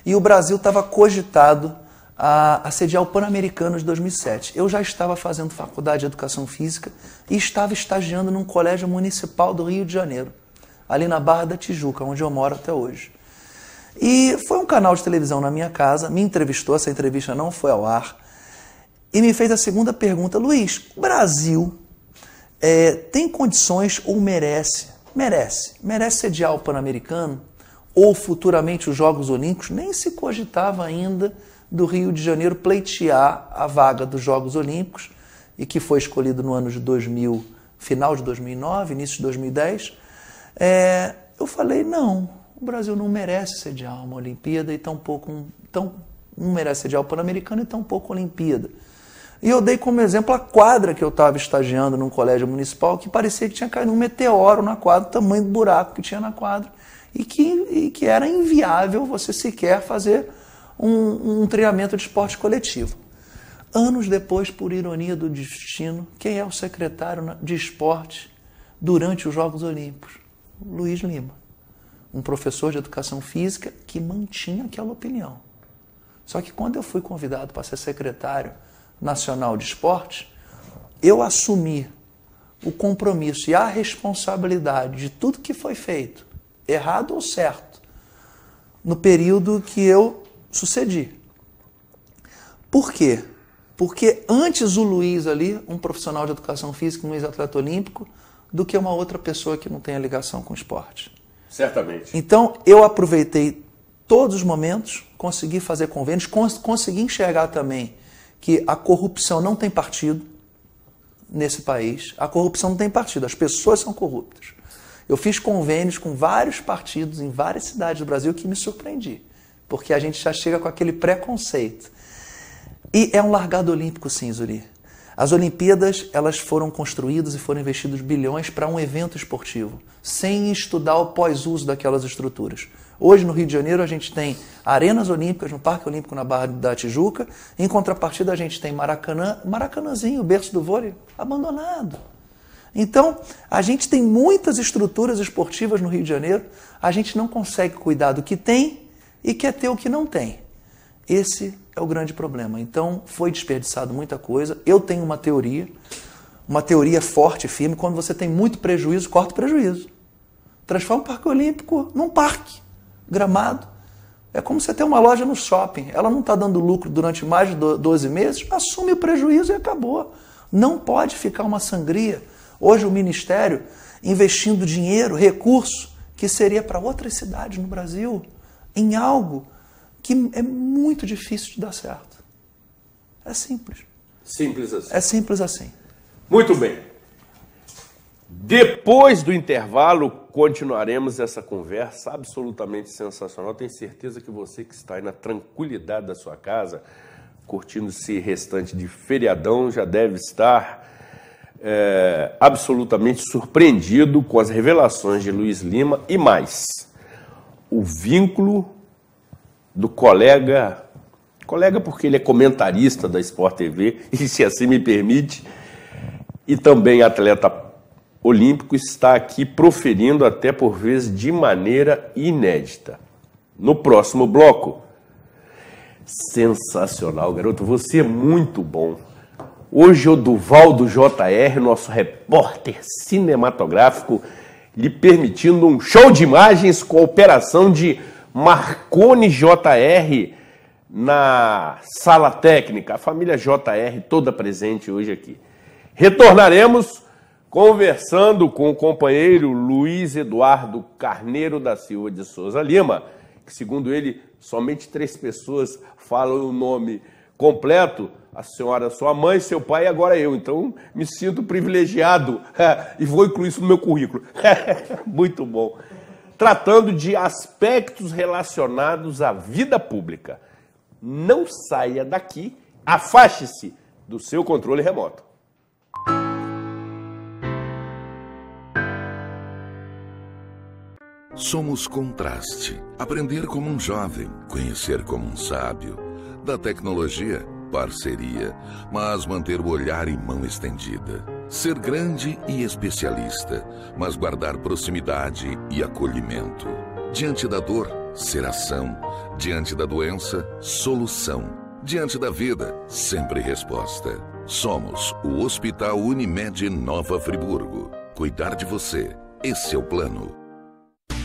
e o Brasil estava cogitado a sediar o Pan-Americano de 2007. Eu já estava fazendo faculdade de Educação Física e estava estagiando num colégio municipal do Rio de Janeiro, ali na Barra da Tijuca, onde eu moro até hoje. E foi um canal de televisão na minha casa, me entrevistou, essa entrevista não foi ao ar, e me fez a segunda pergunta: Luiz, o Brasil tem condições ou merece sediar o Pan-Americano ou futuramente os Jogos Olímpicos? Nem se cogitava ainda do Rio de Janeiro pleitear a vaga dos Jogos Olímpicos, e que foi escolhido no ano de 2000, final de 2009, início de 2010, eu falei, não, o Brasil não merece sediar uma Olimpíada e tampouco não merece sediar o Pan-Americano e tampouco a Olimpíada. E eu dei como exemplo a quadra que eu estava estagiando num colégio municipal, que parecia que tinha caído um meteoro na quadra, o tamanho do buraco que tinha na quadra, e que era inviável você sequer fazer um treinamento de esporte coletivo. Anos depois, por ironia do destino, quem é o secretário de esporte durante os Jogos Olímpicos? Luiz Lima, um professor de educação física que mantinha aquela opinião. Só que quando eu fui convidado para ser secretário nacional de esporte, eu assumi o compromisso e a responsabilidade de tudo que foi feito, errado ou certo, no período que eu sucedi. Por quê? Porque antes o Luiz ali, um profissional de educação física, um ex-atleta olímpico, do que uma outra pessoa que não tenha ligação com o esporte. Certamente. Então, eu aproveitei todos os momentos, consegui fazer convênios, consegui enxergar também que a corrupção não tem partido nesse país. A corrupção não tem partido, as pessoas são corruptas. Eu fiz convênios com vários partidos em várias cidades do Brasil que me surpreendi. Porque a gente já chega com aquele preconceito. E é um largado olímpico, sim, Zury. As Olimpíadas, elas foram construídas e foram investidos bilhões para um evento esportivo, sem estudar o pós-uso daquelas estruturas. Hoje, no Rio de Janeiro, a gente tem arenas olímpicas no Parque Olímpico na Barra da Tijuca. Em contrapartida, a gente tem Maracanã, Maracanãzinho, o berço do vôlei, abandonado. Então, a gente tem muitas estruturas esportivas no Rio de Janeiro, a gente não consegue cuidar do que tem e quer ter o que não tem. Esse é o grande problema. Então, foi desperdiçado muita coisa. Eu tenho uma teoria forte e firme. Quando você tem muito prejuízo, corta o prejuízo. Transforma o Parque Olímpico num parque. Gramado. É como você ter uma loja no shopping. Ela não está dando lucro durante mais de 12 meses, assume o prejuízo e acabou. Não pode ficar uma sangria. Hoje o Ministério investindo dinheiro, recurso, que seria para outras cidades no Brasil, em algo que é muito difícil de dar certo. É simples. Simples assim. É simples assim. Muito bem. Depois do intervalo, continuaremos essa conversa absolutamente sensacional. Tenho certeza que você que está aí na tranquilidade da sua casa, curtindo esse restante de feriadão, já deve estar absolutamente surpreendido com as revelações de Luiz Lima e mais. O vínculo do colega, porque ele é comentarista da Sport TV, e se assim me permite, e também atleta olímpico, está aqui proferindo até por vezes de maneira inédita. No próximo bloco. Sensacional, garoto. Você é muito bom. Hoje o Duvaldo JR, nosso repórter cinematográfico, lhe permitindo um show de imagens com a operação de Marconi JR na sala técnica. A família JR toda presente hoje aqui. Retornaremos conversando com o companheiro Luiz Eduardo Carneiro da Silva de Souza Lima, que, segundo ele, somente 3 pessoas falam o nome completo, a senhora, sua mãe, seu pai e agora eu. Então, me sinto privilegiado e vou incluir isso no meu currículo. Muito bom. Tratando de aspectos relacionados à vida pública. Não saia daqui, afaste-se do seu controle remoto. Somos contraste. Aprender como um jovem, conhecer como um sábio. Da tecnologia, parceria, mas manter o olhar e mão estendida. Ser grande e especialista, mas guardar proximidade e acolhimento. Diante da dor, ser ação. Diante da doença, solução. Diante da vida, sempre resposta. Somos o Hospital Unimed Nova Friburgo. Cuidar de você, esse é o plano.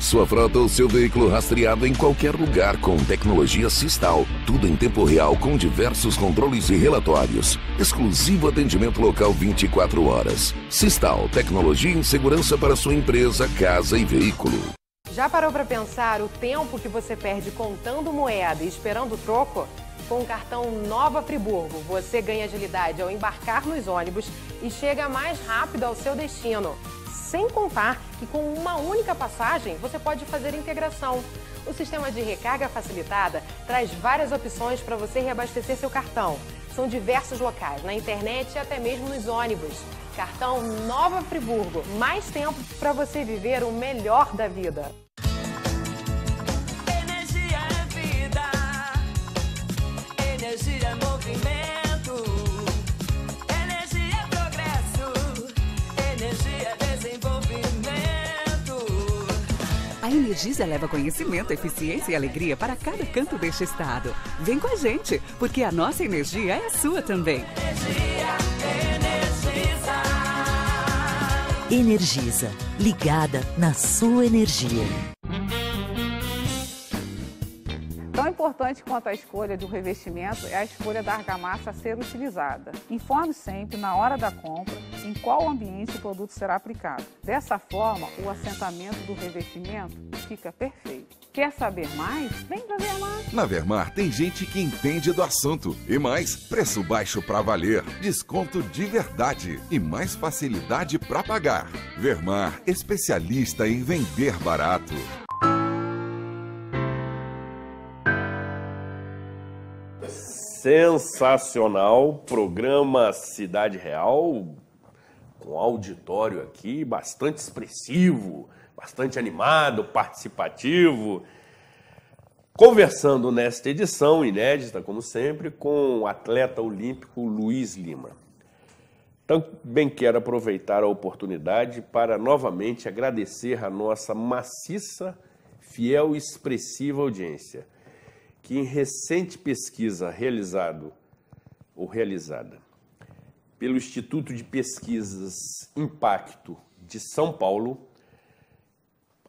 Sua frota ou seu veículo rastreado em qualquer lugar com tecnologia Sistal. Tudo em tempo real com diversos controles e relatórios. Exclusivo atendimento local 24 horas. Sistal, tecnologia em segurança para sua empresa, casa e veículo. Já parou para pensar o tempo que você perde contando moeda e esperando o troco? Com o cartão Nova Friburgo, você ganha agilidade ao embarcar nos ônibus e chega mais rápido ao seu destino. Sem contar que com uma única passagem você pode fazer integração. O sistema de recarga facilitada traz várias opções para você reabastecer seu cartão. São diversos locais, na internet e até mesmo nos ônibus. Cartão Nova Friburgo, mais tempo para você viver o melhor da vida. Energia é vida, energia é movimento. A Energisa leva conhecimento, eficiência e alegria para cada canto deste estado. Vem com a gente, porque a nossa energia é a sua também. Energisa, Energisa, ligada na sua energia. Tão importante quanto a escolha do revestimento é a escolha da argamassa a ser utilizada. Informe sempre, na hora da compra, em qual ambiente o produto será aplicado. Dessa forma, o assentamento do revestimento fica perfeito. Quer saber mais? Vem para Vermar. Na Vermar tem gente que entende do assunto. E mais, preço baixo para valer, desconto de verdade e mais facilidade para pagar. Vermar, especialista em vender barato. Sensacional, programa Cidade Real, com auditório aqui bastante expressivo, bastante animado, participativo. Conversando nesta edição, inédita como sempre, com o atleta olímpico Luiz Lima. Também quero aproveitar a oportunidade para novamente agradecer a nossa maciça, fiel e expressiva audiência, que em recente pesquisa realizada pelo Instituto de Pesquisas Impacto de São Paulo,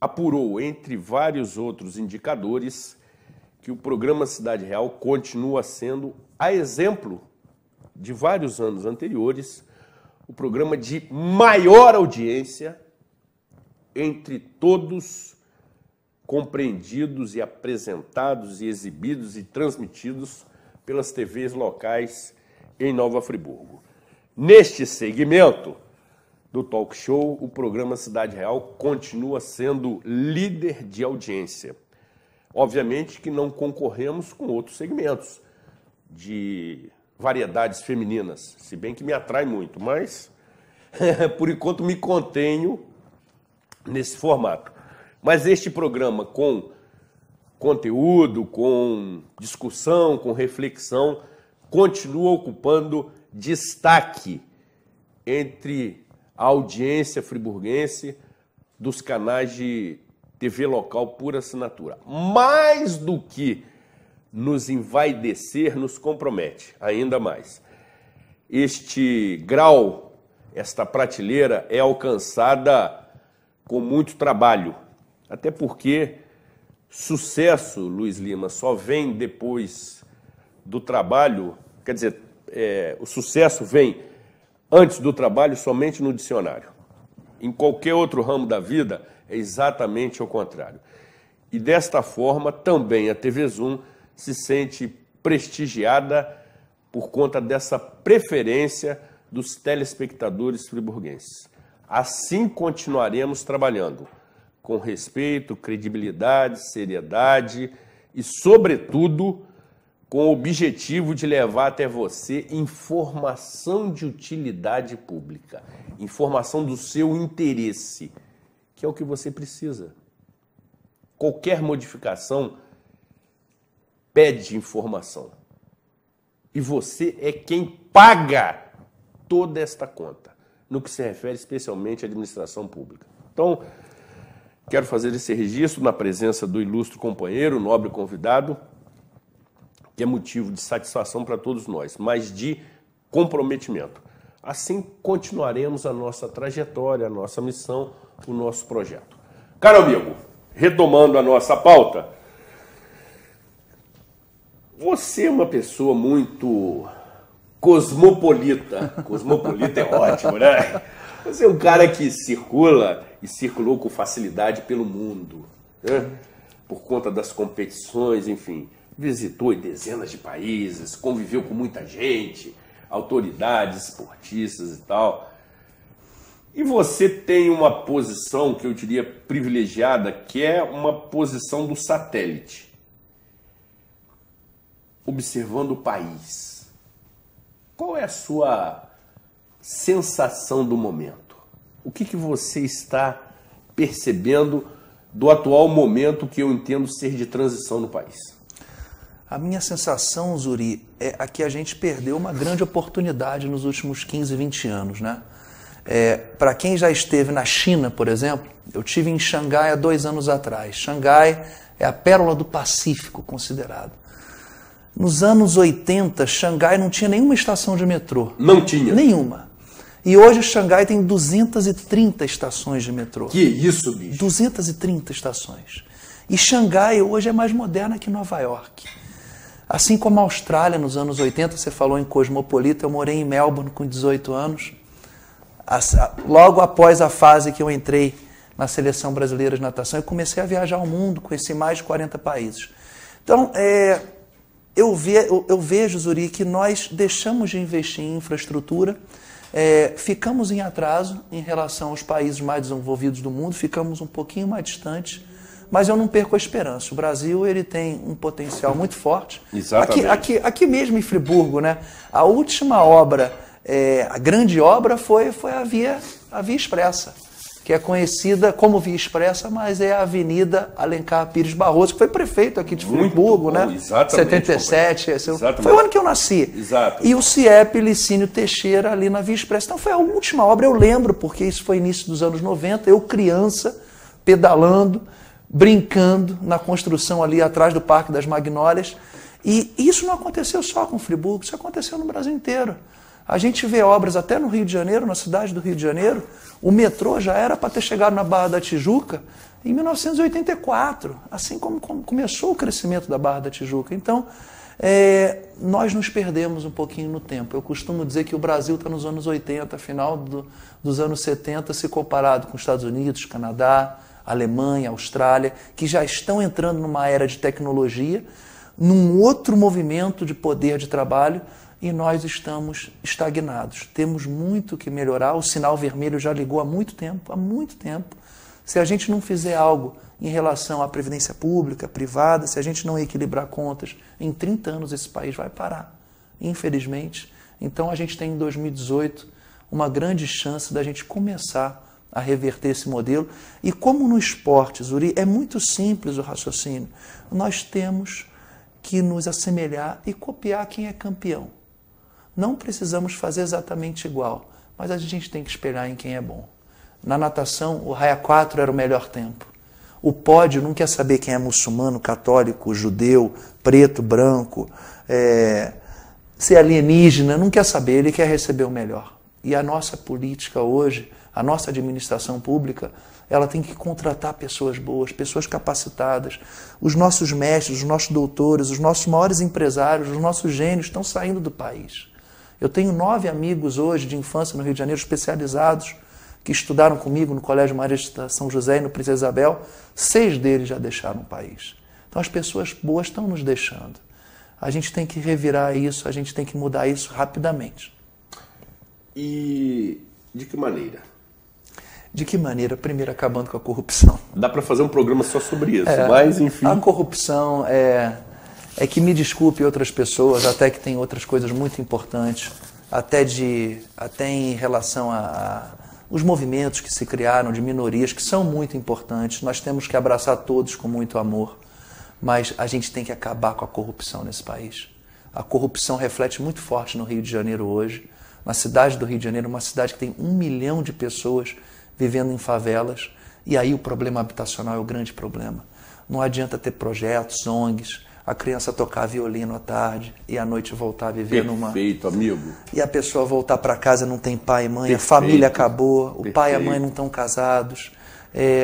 apurou, entre vários outros indicadores, que o programa Cidade Real continua sendo, a exemplo de vários anos anteriores, o programa de maior audiência entre todos compreendidos e apresentados e exibidos e transmitidos pelas TVs locais em Nova Friburgo. Neste segmento do talk show, o programa Cidade Real continua sendo líder de audiência. Obviamente que não concorremos com outros segmentos de variedades femininas, se bem que me atrai muito, mas por enquanto me contenho nesse formato. Mas este programa com conteúdo, com discussão, com reflexão, continua ocupando destaque entre a audiência friburguense dos canais de TV local por assinatura. Mais do que nos envaidecer, nos compromete ainda mais. Este grau, esta prateleira é alcançada com muito trabalho, até porque sucesso, Luiz Lima, só vem depois do trabalho, quer dizer, o sucesso vem antes do trabalho somente no dicionário. Em qualquer outro ramo da vida, é exatamente ao contrário. E desta forma, também a TV Zoom se sente prestigiada por conta dessa preferência dos telespectadores friburguenses. Assim continuaremos trabalhando, com respeito, credibilidade, seriedade e, sobretudo, com o objetivo de levar até você informação de utilidade pública, informação do seu interesse, que é o que você precisa. Qualquer modificação pede informação. E você é quem paga toda esta conta, no que se refere especialmente à administração pública. Então, quero fazer esse registro na presença do ilustre companheiro, nobre convidado, que é motivo de satisfação para todos nós, mas de comprometimento. Assim continuaremos a nossa trajetória, a nossa missão, o nosso projeto. Caro amigo, retomando a nossa pauta, você é uma pessoa muito cosmopolita. Cosmopolita é ótimo, né? Você é um cara que circula e circulou com facilidade pelo mundo, né? Por conta das competições, enfim. Visitou dezenas de países, conviveu com muita gente, autoridades, esportistas e tal. E você tem uma posição que eu diria privilegiada, que é uma posição do satélite, observando o país. Qual é a sua sensação do momento? O que você está percebendo do atual momento que eu entendo ser de transição no país? A minha sensação, Zury, é a que a gente perdeu uma grande oportunidade nos últimos 15, 20 anos, né? Para quem já esteve na China, por exemplo, eu estive em Xangai há 2 anos atrás. Xangai é a pérola do Pacífico, considerado. Nos anos 80, Xangai não tinha nenhuma estação de metrô. Não tinha? Nenhuma. E hoje Xangai tem 230 estações de metrô. Que isso, bicho? 230 estações. E Xangai hoje é mais moderna que Nova York. Assim como a Austrália, nos anos 80, você falou em cosmopolita, eu morei em Melbourne com 18 anos. Logo após a fase que eu entrei na Seleção Brasileira de Natação, eu comecei a viajar ao mundo, conheci mais de 40 países. Então, Eu vejo, Zury, que nós deixamos de investir em infraestrutura, ficamos em atraso em relação aos países mais desenvolvidos do mundo, ficamos um pouquinho mais distantes, mas eu não perco a esperança. O Brasil ele tem um potencial muito forte. Exatamente. Aqui mesmo em Friburgo, né? A última obra, a grande obra foi a via expressa. que é conhecida como Via Expressa, mas é a Avenida Alencar Pires Barroso, que foi prefeito aqui de Friburgo, né? Exatamente. 77, exatamente. Foi o ano que eu nasci. Exato. E o CIEP Licínio Teixeira ali na Via Expressa. Então foi a última obra, eu lembro, porque isso foi início dos anos 90, eu criança, pedalando, brincando na construção ali atrás do Parque das Magnólias. E isso não aconteceu só com Friburgo, isso aconteceu no Brasil inteiro. A gente vê obras até no Rio de Janeiro, na cidade do Rio de Janeiro. O metrô já era para ter chegado na Barra da Tijuca em 1984, assim como começou o crescimento da Barra da Tijuca. Então, nós nos perdemos um pouquinho no tempo. Eu costumo dizer que o Brasil está nos anos 80, final dos anos 70, se comparado com os Estados Unidos, Canadá, Alemanha, Austrália, que já estão entrando numa era de tecnologia, num outro movimento de poder de trabalho, e nós estamos estagnados. Temos muito que melhorar, o sinal vermelho já ligou há muito tempo. Se a gente não fizer algo em relação à previdência pública, privada, se a gente não equilibrar contas, em 30 anos esse país vai parar, infelizmente. Então a gente tem em 2018 uma grande chance da gente começar a reverter esse modelo. E como no esporte, Zury, é muito simples o raciocínio, nós temos que nos assemelhar e copiar quem é campeão. Não precisamos fazer exatamente igual, mas a gente tem que espelhar em quem é bom. Na natação, o raia 4 era o melhor tempo. O pódio não quer saber quem é muçulmano, católico, judeu, preto, branco, se é alienígena, não quer saber, ele quer receber o melhor. E a nossa política hoje, a nossa administração pública, ela tem que contratar pessoas boas, pessoas capacitadas. Os nossos mestres, os nossos doutores, os nossos maiores empresários, os nossos gênios estão saindo do país. Eu tenho 9 amigos hoje de infância no Rio de Janeiro especializados que estudaram comigo no Colégio Marista São José e no Princesa Isabel. 6 deles já deixaram o país. Então as pessoas boas estão nos deixando. A gente tem que revirar isso, a gente tem que mudar isso rapidamente. E de que maneira? De que maneira? Primeiro, acabando com a corrupção. Dá para fazer um programa só sobre isso, mas enfim... A corrupção é que me desculpe outras pessoas, até que tem outras coisas muito importantes, até em relação aos movimentos que se criaram de minorias, que são muito importantes. Nós temos que abraçar todos com muito amor, mas a gente tem que acabar com a corrupção nesse país. A corrupção reflete muito forte no Rio de Janeiro hoje, na cidade do Rio de Janeiro, uma cidade que tem 1 milhão de pessoas vivendo em favelas, e aí o problema habitacional é o grande problema. Não adianta ter projetos, ONGs, a criança tocar violino à tarde e à noite voltar a viver numa... Perfeito, amigo. E a pessoa voltar para casa, não tem pai e mãe, a família acabou, o pai e a mãe não estão casados,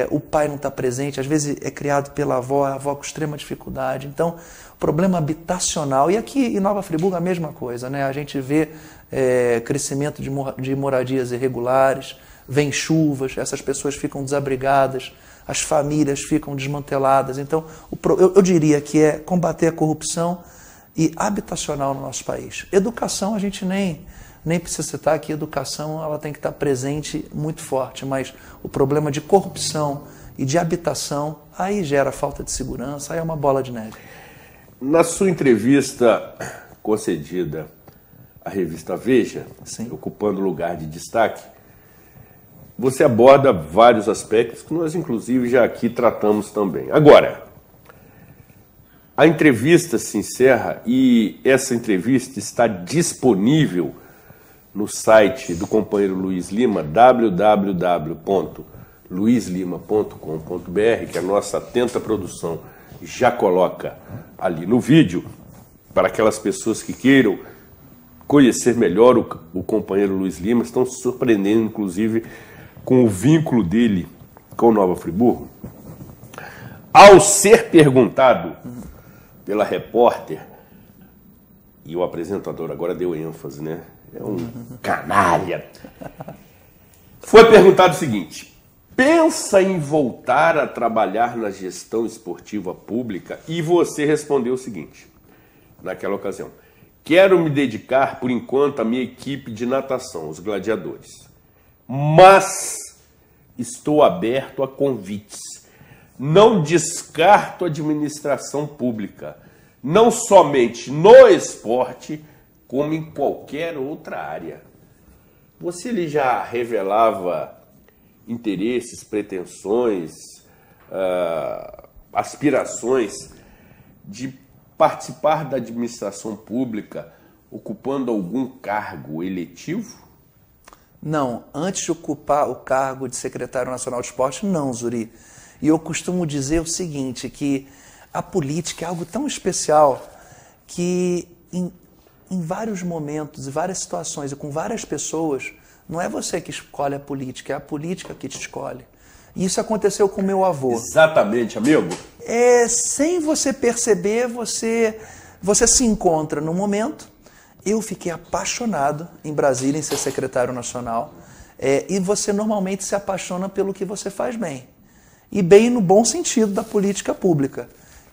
o pai não está presente, às vezes é criado pela avó, a avó com extrema dificuldade. Então, problema habitacional. E aqui em Nova Friburgo a mesma coisa, né? A gente vê crescimento de moradias irregulares, vem chuvas, essas pessoas ficam desabrigadas, as famílias ficam desmanteladas. Então, eu diria que é combater a corrupção e habitacional no nosso país. Educação, a gente nem precisa citar que educação ela tem que estar presente muito forte, mas o problema de corrupção e de habitação, aí gera falta de segurança, aí é uma bola de neve. Na sua entrevista concedida à revista Veja, sim, ocupando lugar de destaque, você aborda vários aspectos que nós, inclusive, já aqui tratamos também. Agora, a entrevista se encerra e essa entrevista está disponível no site do companheiro Luiz Lima, www.luizlima.com.br, que a nossa atenta produção já coloca ali no vídeo, para aquelas pessoas que queiram conhecer melhor o companheiro Luiz Lima, estão se surpreendendo, inclusive, com o vínculo dele com Nova Friburgo. Ao ser perguntado pela repórter, e o apresentador agora deu ênfase, né? É um canalha. Foi perguntado o seguinte: pensa em voltar a trabalhar na gestão esportiva pública? E você respondeu o seguinte, naquela ocasião: quero me dedicar, por enquanto, à minha equipe de natação, os gladiadores. Mas estou aberto a convites. Não descarto a administração pública, não somente no esporte, como em qualquer outra área. Você já revelava interesses, pretensões, aspirações de participar da administração pública ocupando algum cargo eletivo? Não, antes de ocupar o cargo de secretário nacional de esporte, não, Zury. E eu costumo dizer o seguinte, que a política é algo tão especial que em vários momentos, em várias situações e com várias pessoas, não é você que escolhe a política que te escolhe. Isso aconteceu com meu avô. Exatamente, amigo. É, sem você perceber, você se encontra no momento. Eu fiquei apaixonado em Brasília, em ser secretário nacional. E você normalmente se apaixona pelo que você faz bem. E bem no bom sentido da política pública,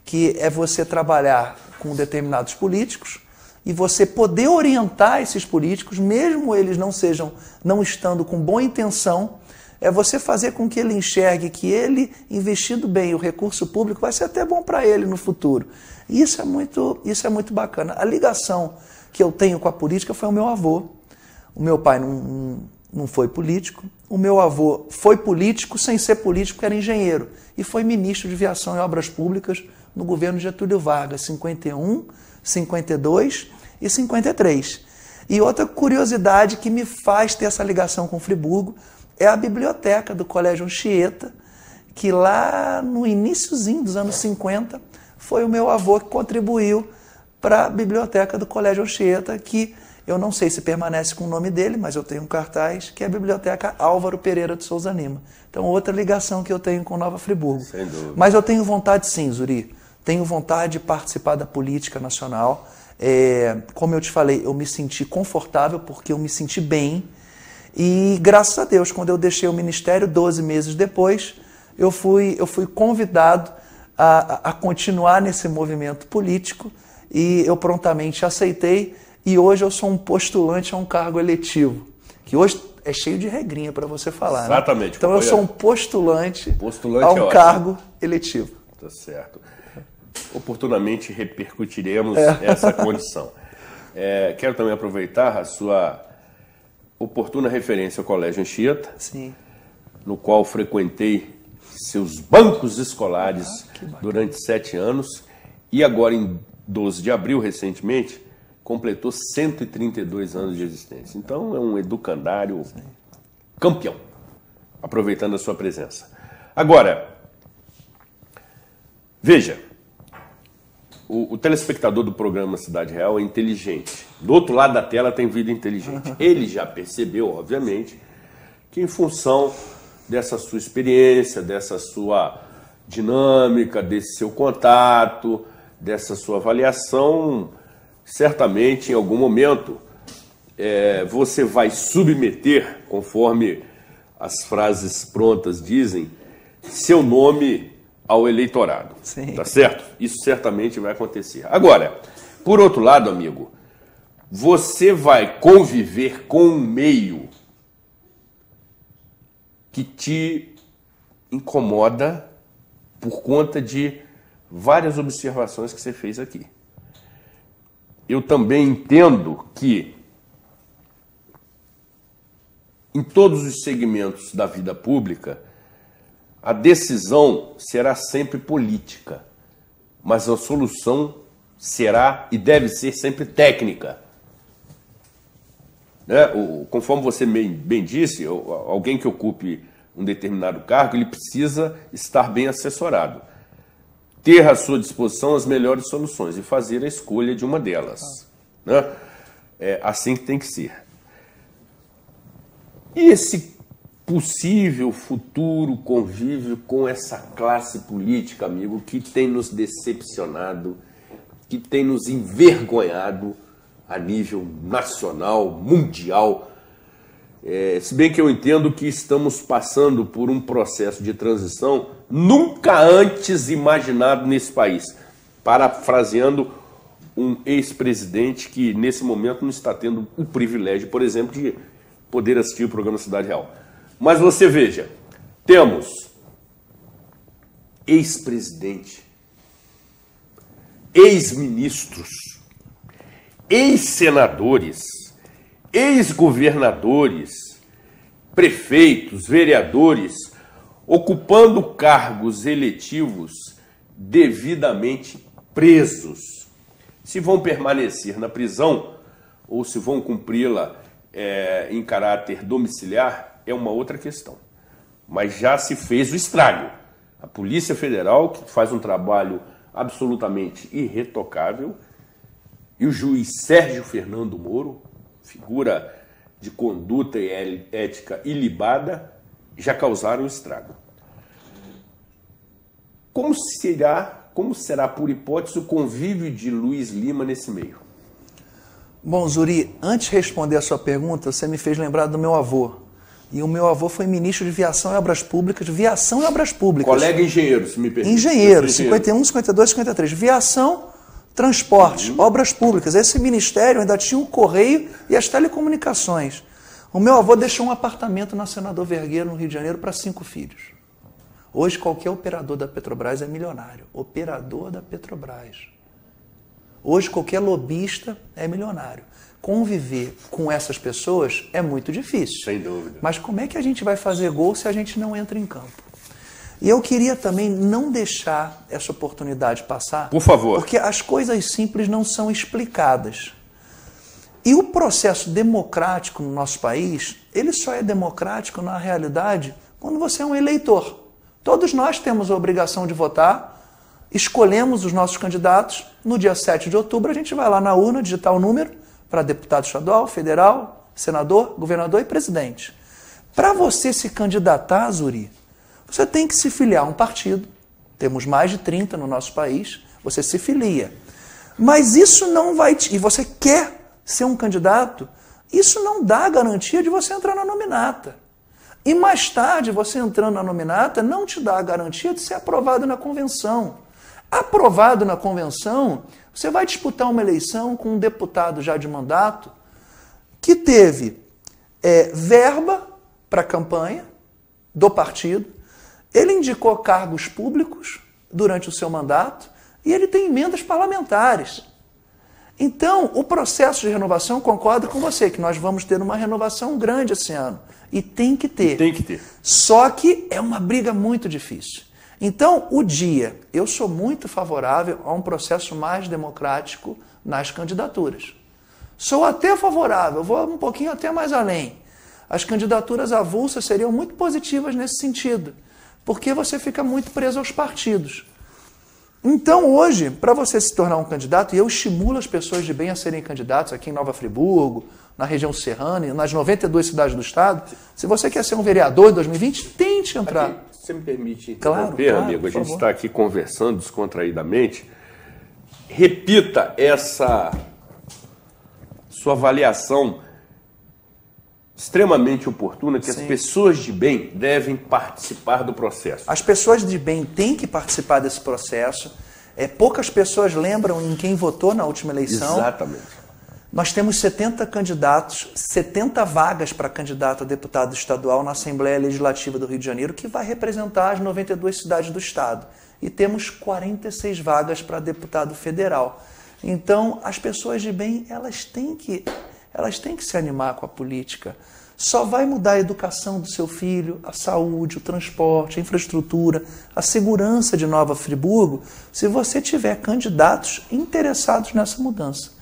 que é você trabalhar com determinados políticos e você poder orientar esses políticos, mesmo eles não estando com boa intenção, é você fazer com que ele enxergue que ele, investindo bem o recurso público, vai ser até bom para ele no futuro. E isso é muito bacana. A ligação que eu tenho com a política foi o meu avô. O meu pai não foi político. O meu avô foi político sem ser político, era engenheiro. E foi ministro de Viação e Obras Públicas no governo Getúlio Vargas, 51, 52 e 53. E outra curiosidade que me faz ter essa ligação com Friburgo é a biblioteca do Colégio Anchieta, que lá no iniciozinho dos anos 50 foi o meu avô que contribuiu para a biblioteca do Colégio Anchieta, que eu não sei se permanece com o nome dele, mas eu tenho um cartaz, que é a Biblioteca Álvaro Pereira de Souza Lima. Então, outra ligação que eu tenho com Nova Friburgo. Sem dúvida. Mas eu tenho vontade sim, Zury. Tenho vontade de participar da política nacional. Como eu te falei, eu me senti confortável porque eu me senti bem. E graças a Deus, quando eu deixei o Ministério, 12 meses depois, eu fui convidado a continuar nesse movimento político e eu prontamente aceitei e hoje eu sou um postulante a um cargo eletivo, que hoje é cheio de regrinha para você falar. Exatamente. Né? Então eu sou um postulante a um cargo eletivo. Tá certo. Oportunamente repercutiremos essa condição. Quero também aproveitar a sua oportuna referência ao Colégio Anchieta, sim, no qual frequentei seus bancos escolares durante 7 anos e agora em 12 de abril, recentemente, completou 132 anos de existência. Então é um educandário, sim, campeão, aproveitando a sua presença. Agora, veja, o telespectador do programa Cidade Real é inteligente. Do outro lado da tela tem vida inteligente. Ele já percebeu, obviamente, que em função dessa sua experiência, dessa sua dinâmica, desse seu contato, dessa sua avaliação, certamente em algum momento você vai submeter, conforme as frases prontas dizem, seu nome ao eleitorado, sim, tá certo? Isso certamente vai acontecer. Agora, por outro lado, amigo, você vai conviver com um meio que te incomoda por conta de várias observações que você fez aqui. Eu também entendo que em todos os segmentos da vida pública, a decisão será sempre política, mas a solução será e deve ser sempre técnica. Né? Conforme você bem disse, alguém que ocupe um determinado cargo, ele precisa estar bem assessorado, ter à sua disposição as melhores soluções e fazer a escolha de uma delas. Né? É assim que tem que ser. E esse possível futuro convívio com essa classe política, amigo, que tem nos decepcionado, que tem nos envergonhado a nível nacional, mundial. Se bem que eu entendo que estamos passando por um processo de transição nunca antes imaginado nesse país. Parafraseando um ex-presidente que, nesse momento, não está tendo o privilégio, por exemplo, de poder assistir o programa Cidade Real. Mas você veja, temos ex-presidente, ex-ministros, ex-senadores, ex-governadores, prefeitos, vereadores, ocupando cargos eletivos devidamente presos, se vão permanecer na prisão ou se vão cumpri-la em caráter domiciliar é uma outra questão. Mas já se fez o estrago. A Polícia Federal, que faz um trabalho absolutamente irretocável, e o juiz Sérgio Fernando Moro, figura de conduta e ética ilibada, já causaram estrago. Como será, por hipótese, o convívio de Luiz Lima nesse meio? Bom, Zury, antes de responder a sua pergunta, você me fez lembrar do meu avô. E o meu avô foi ministro de Viação e Obras Públicas. Viação e Obras Públicas. Colega engenheiro, se me permite. Engenheiro, 51, 52, 53. Viação, Transportes, Obras Públicas. Esse ministério ainda tinha o Correio e as Telecomunicações. O meu avô deixou um apartamento na Senador Vergueiro, no Rio de Janeiro, para 5 filhos. Hoje, qualquer operador da Petrobras é milionário. Operador da Petrobras. Hoje, qualquer lobista é milionário. Conviver com essas pessoas é muito difícil. Sem dúvida. Mas como é que a gente vai fazer gol se a gente não entra em campo? E eu queria também não deixar essa oportunidade passar. Por favor. Porque as coisas simples não são explicadas. E o processo democrático no nosso país, ele só é democrático, na realidade, quando você é um eleitor. Todos nós temos a obrigação de votar, escolhemos os nossos candidatos. No dia 7 de outubro, a gente vai lá na urna digitar o número para deputado estadual, federal, senador, governador e presidente. Para você se candidatar, Zury, você tem que se filiar a um partido. Temos mais de 30 no nosso país. Você se filia. Mas isso não vai... E você quer ser um candidato? Isso não dá garantia de você entrar na nominata. E mais tarde, você entrando na nominata, não te dá a garantia de ser aprovado na convenção. Aprovado na convenção, você vai disputar uma eleição com um deputado já de mandato que teve verba para a campanha do partido. Ele indicou cargos públicos durante o seu mandato e ele tem emendas parlamentares. Então, o processo de renovação, concordo com você, que nós vamos ter uma renovação grande esse ano. E tem que ter. E tem que ter. Só que é uma briga muito difícil. Então, eu sou muito favorável a um processo mais democrático nas candidaturas. Sou até favorável, vou um pouquinho até mais além. As candidaturas avulsas seriam muito positivas nesse sentido. Porque você fica muito preso aos partidos. Então, hoje, para você se tornar um candidato, e eu estimulo as pessoas de bem a serem candidatos aqui em Nova Friburgo, na região serrana, nas 92 cidades do estado, se você quer ser um vereador em 2020, tente entrar. Aqui, você me permite interromper, claro, amigo? A gente está aqui conversando descontraídamente. Repita essa sua avaliação extremamente oportuna, que sim, as pessoas de bem devem participar do processo. As pessoas de bem têm que participar desse processo. Poucas pessoas lembram em quem votou na última eleição. Exatamente. Nós temos 70 candidatos, 70 vagas para candidato a deputado estadual na Assembleia Legislativa do Rio de Janeiro, que vai representar as 92 cidades do estado. E temos 46 vagas para deputado federal. Então, as pessoas de bem, elas têm que se animar com a política. Só vai mudar a educação do seu filho, a saúde, o transporte, a infraestrutura, a segurança de Nova Friburgo, se você tiver candidatos interessados nessa mudança.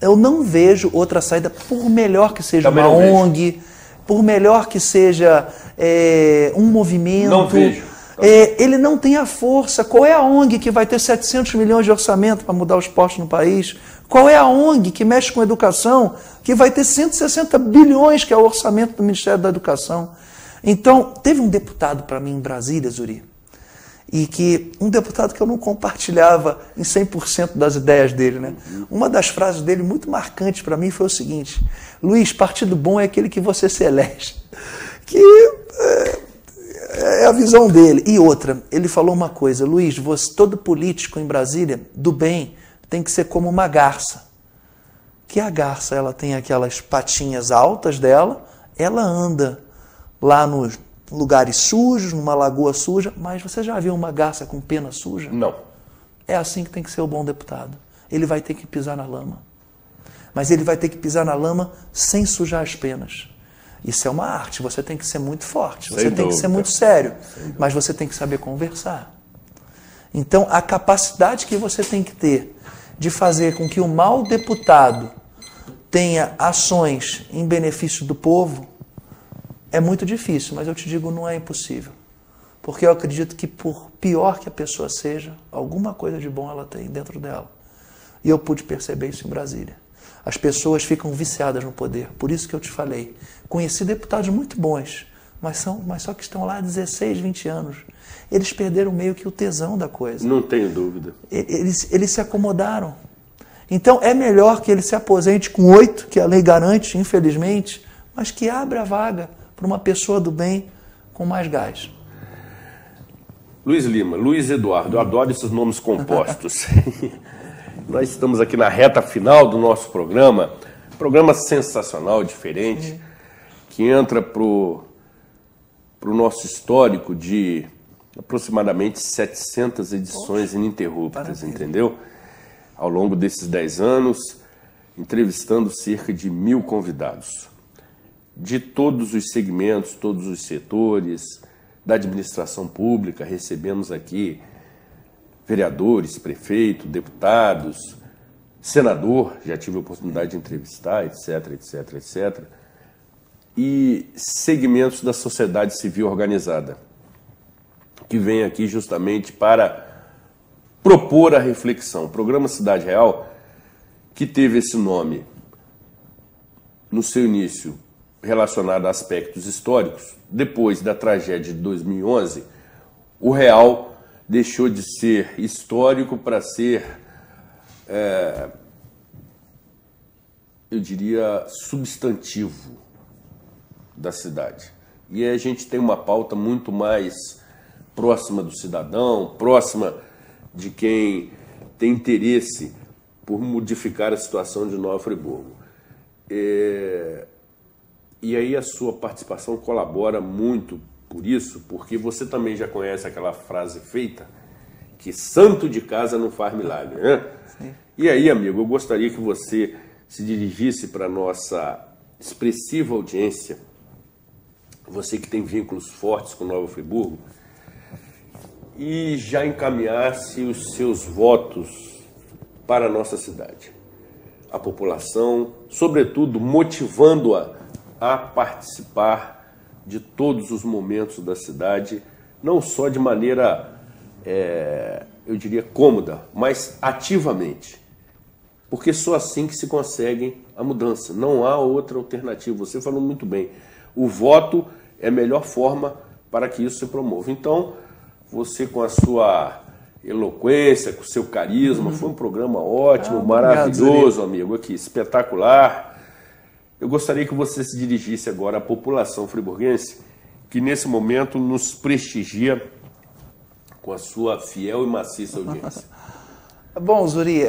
Eu não vejo outra saída, por melhor que seja uma ONG, por melhor que seja um movimento. Não vejo. Ele não tem a força. Qual é a ONG que vai ter 700 milhões de orçamento para mudar o esporte no país? Qual é a ONG que mexe com educação que vai ter 160 bilhões, que é o orçamento do Ministério da Educação? Então, teve um deputado para mim em Brasília, Zury, um deputado que eu não compartilhava em 100% das ideias dele, né? Uma das frases dele muito marcante para mim foi o seguinte: Luiz, partido bom é aquele que você se elege. É a visão dele. E outra, ele falou uma coisa: Luiz, todo político em Brasília, do bem, tem que ser como uma garça. Que a garça, ela tem aquelas patinhas altas dela, ela anda lá nos lugares sujos, numa lagoa suja, mas você já viu uma garça com pena suja? Não. É assim que tem que ser o bom deputado. Ele vai ter que pisar na lama. Mas ele vai ter que pisar na lama sem sujar as penas. Isso é uma arte, você tem que ser muito forte, você tem que ser muito sério, mas você tem que saber conversar. Então, a capacidade que você tem que ter de fazer com que o mau deputado tenha ações em benefício do povo é muito difícil, mas eu te digo, não é impossível. Porque eu acredito que, por pior que a pessoa seja, alguma coisa de bom ela tem dentro dela. E eu pude perceber isso em Brasília. As pessoas ficam viciadas no poder. Por isso que eu te falei. Conheci deputados muito bons, mas só que estão lá há 16, 20 anos. Eles perderam meio que o tesão da coisa. Não tenho dúvida. Eles se acomodaram. Então, é melhor que ele se aposente com 8, que a lei garante, infelizmente, mas que abra a vaga para uma pessoa do bem com mais gás. Luiz Lima, Luiz Eduardo, eu adoro esses nomes compostos. Nós estamos aqui na reta final do nosso programa, programa sensacional, diferente, que entra para o nosso histórico de aproximadamente 700 edições ininterruptas, entendeu? Ao longo desses 10 anos, entrevistando cerca de 1000 convidados, de todos os segmentos, todos os setores, da administração pública, recebemos aqui vereadores, prefeito, deputados, senador, já tive a oportunidade de entrevistar, etc, etc, etc. E segmentos da sociedade civil organizada, que vem aqui justamente para propor a reflexão. O programa Cidade Real, que teve esse nome no seu início relacionado a aspectos históricos, depois da tragédia de 2011, o real deixou de ser histórico para ser, eu diria, substantivo da cidade. E a gente tem uma pauta muito mais próxima do cidadão, próxima de quem tem interesse por modificar a situação de Nova Friburgo. E aí a sua participação colabora muito por isso, porque você também já conhece aquela frase feita que santo de casa não faz milagre, né? Sim. E aí, amigo, eu gostaria que você se dirigisse para a nossa expressiva audiência, você que tem vínculos fortes com Nova Friburgo, e já encaminhasse os seus votos para a nossa cidade. A população, sobretudo, motivando-a a participar de todos os momentos da cidade, não só de maneira, eu diria, cômoda, mas ativamente. Porque só assim que se consegue a mudança. Não há outra alternativa. Você falou muito bem. O voto é a melhor forma para que isso se promova. Então, você com a sua eloquência, com o seu carisma, foi um programa ótimo, maravilhoso, amigo, aqui, espetacular. Eu gostaria que você se dirigisse agora à população friburguense, que nesse momento nos prestigia com a sua fiel e maciça audiência. Bom, Zury,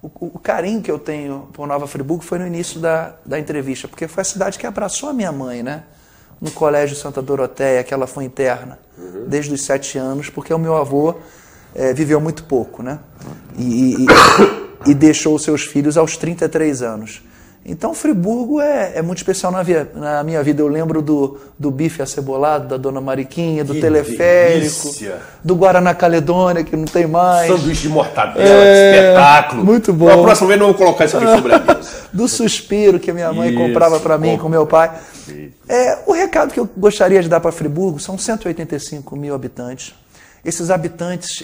o carinho que eu tenho por Nova Friburgo foi no início da entrevista, porque foi a cidade que abraçou a minha mãe, né? No Colégio Santa Doroteia, que ela foi interna, desde os 7 anos, porque o meu avô viveu muito pouco, né? E deixou os seus filhos aos 33 anos. Então, Friburgo é muito especial na minha vida. Eu lembro do bife acebolado, da Dona Mariquinha, do teleférico, delícia. Do Guaraná Caledônia, que não tem mais. Sanduíche de mortadela, espetáculo. Muito bom. Na próxima vez não vou colocar isso aqui sobre a mesa. Do suspiro que minha mãe comprava para mim, com meu pai. O recado que eu gostaria de dar para Friburgo, são 185 mil habitantes. Esses habitantes,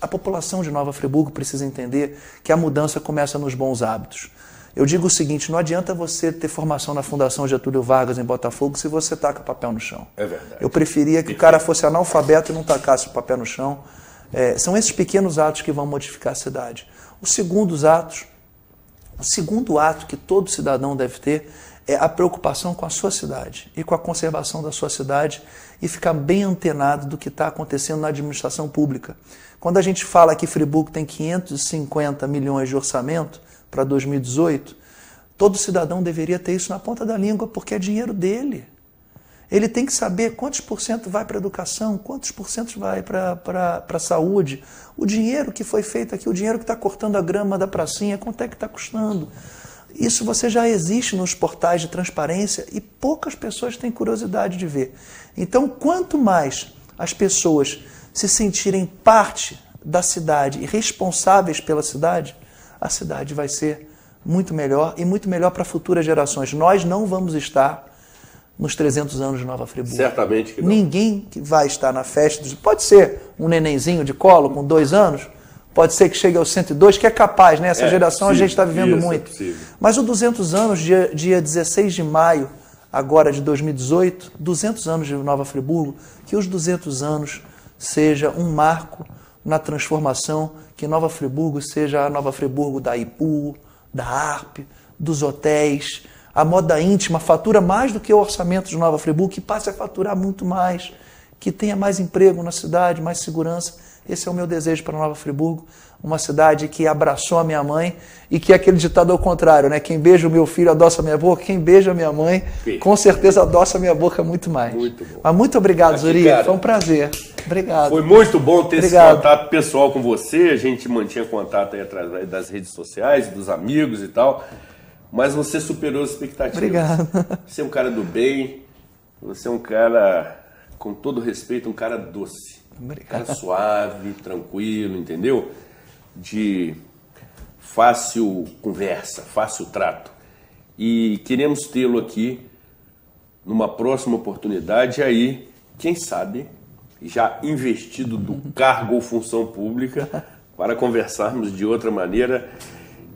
a população de Nova Friburgo precisa entender que a mudança começa nos bons hábitos. Eu digo o seguinte, não adianta você ter formação na Fundação Getúlio Vargas em Botafogo se você taca papel no chão. É verdade. Eu preferia que o cara fosse analfabeto e não tacasse o papel no chão. São esses pequenos atos que vão modificar a cidade. O segundo ato que todo cidadão deve ter é a preocupação com a sua cidade e com a conservação da sua cidade e ficar bem antenado do que está acontecendo na administração pública. Quando a gente fala que Friburgo tem 550 milhões de orçamento, para 2018, todo cidadão deveria ter isso na ponta da língua, porque é dinheiro dele. Ele tem que saber quantos por cento vai para a educação, quantos por cento vai para a saúde, o dinheiro que foi feito aqui, o dinheiro que está cortando a grama da pracinha, quanto é que está custando. Isso você já existe nos portais de transparência e poucas pessoas têm curiosidade de ver. Então, quanto mais as pessoas se sentirem parte da cidade e responsáveis pela cidade, a cidade vai ser muito melhor e muito melhor para futuras gerações. Nós não vamos estar nos 300 anos de Nova Friburgo. Certamente que não. Ninguém que vai estar na festa, pode ser um nenenzinho de colo com 2 anos, pode ser que chegue aos 102, que é capaz, né? Essa geração possível, a gente está vivendo muito. É mas o 200 anos, dia 16 de maio, agora de 2018, 200 anos de Nova Friburgo, que os 200 anos seja um marco na transformação, que Nova Friburgo seja a Nova Friburgo da Ipu, da ARP, dos hotéis, a moda íntima fatura mais do que o orçamento de Nova Friburgo, que passe a faturar muito mais, que tenha mais emprego na cidade, mais segurança. Esse é o meu desejo para Nova Friburgo, uma cidade que abraçou a minha mãe e que é aquele ditado ao contrário, né? Quem beija o meu filho adoça a minha boca, quem beija a minha mãe, com certeza adoça a minha boca muito mais. Muito bom. Mas muito obrigado, Zury, foi um prazer. Obrigado. Foi muito bom ter esse contato pessoal com você, a gente mantinha contato aí através das redes sociais, dos amigos e tal, mas você superou as expectativas. Obrigado. Você é um cara do bem, você é um cara, com todo respeito, um cara doce. Obrigado. Cara suave, tranquilo, entendeu? De fácil conversa, fácil trato. E queremos tê-lo aqui numa próxima oportunidade. Aí, quem sabe, já investido do cargo ou função pública, para conversarmos de outra maneira,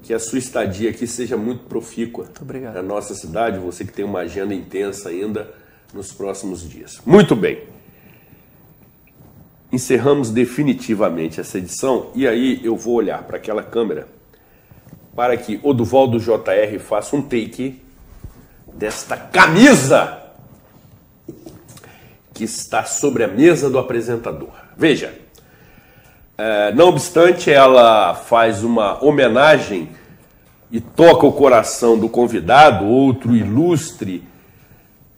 que a sua estadia aqui seja muito profícua. Muito obrigado. Na nossa cidade, você que tem uma agenda intensa ainda nos próximos dias. Muito bem. Encerramos definitivamente essa edição e aí eu vou olhar para aquela câmera para que o Oduvaldo JR faça um take desta camisa que está sobre a mesa do apresentador. Veja, não obstante, ela faz uma homenagem e toca o coração do convidado, outro ilustre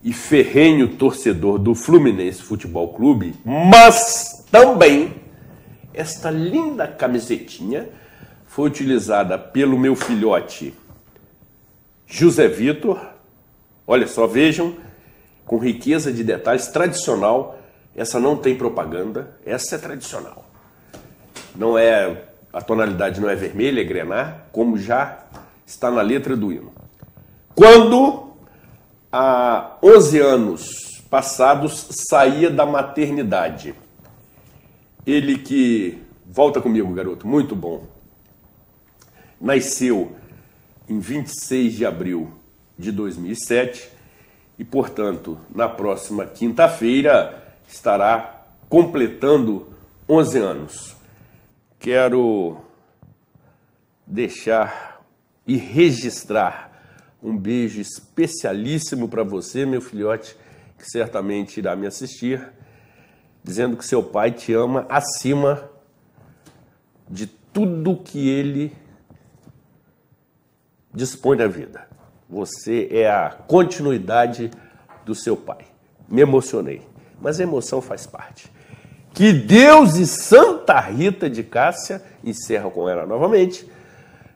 e ferrenho torcedor do Fluminense Futebol Clube, mas também esta linda camisetinha foi utilizada pelo meu filhote José Vitor, olha só, vejam, com riqueza de detalhes, tradicional, essa não tem propaganda, essa é tradicional. Não é, a tonalidade não é vermelha, é grená, como já está na letra do hino. Quando há 11 anos passados, saía da maternidade. Ele que... Volta comigo, garoto. Muito bom. Nasceu em 26 de abril de 2007 e, portanto, na próxima quinta-feira estará completando 11 anos. Quero deixar e registrar um beijo especialíssimo para você, meu filhote, que certamente irá me assistir, dizendo que seu pai te ama acima de tudo que ele dispõe da vida. Você é a continuidade do seu pai. Me emocionei, mas a emoção faz parte. Que Deus e Santa Rita de Cássia, encerra com ela novamente,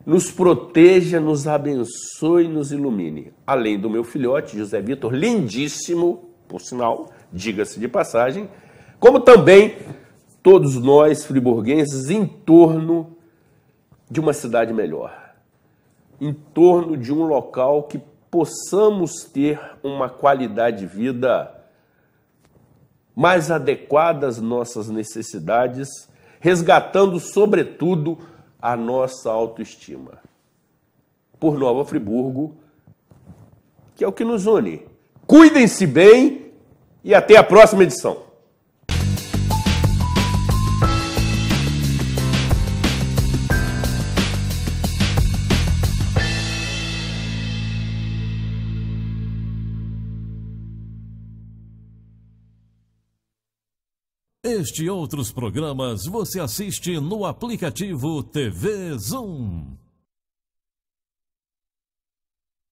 nos proteja, nos abençoe, nos ilumine. Além do meu filhote, José Vitor, lindíssimo, por sinal, diga-se de passagem, como também todos nós, friburguenses, em torno de uma cidade melhor, em torno de um local que possamos ter uma qualidade de vida mais adequada às nossas necessidades, resgatando, sobretudo, a nossa autoestima. Por Nova Friburgo, que é o que nos une. Cuidem-se bem e até a próxima edição. Este e outros programas você assiste no aplicativo TV Zum.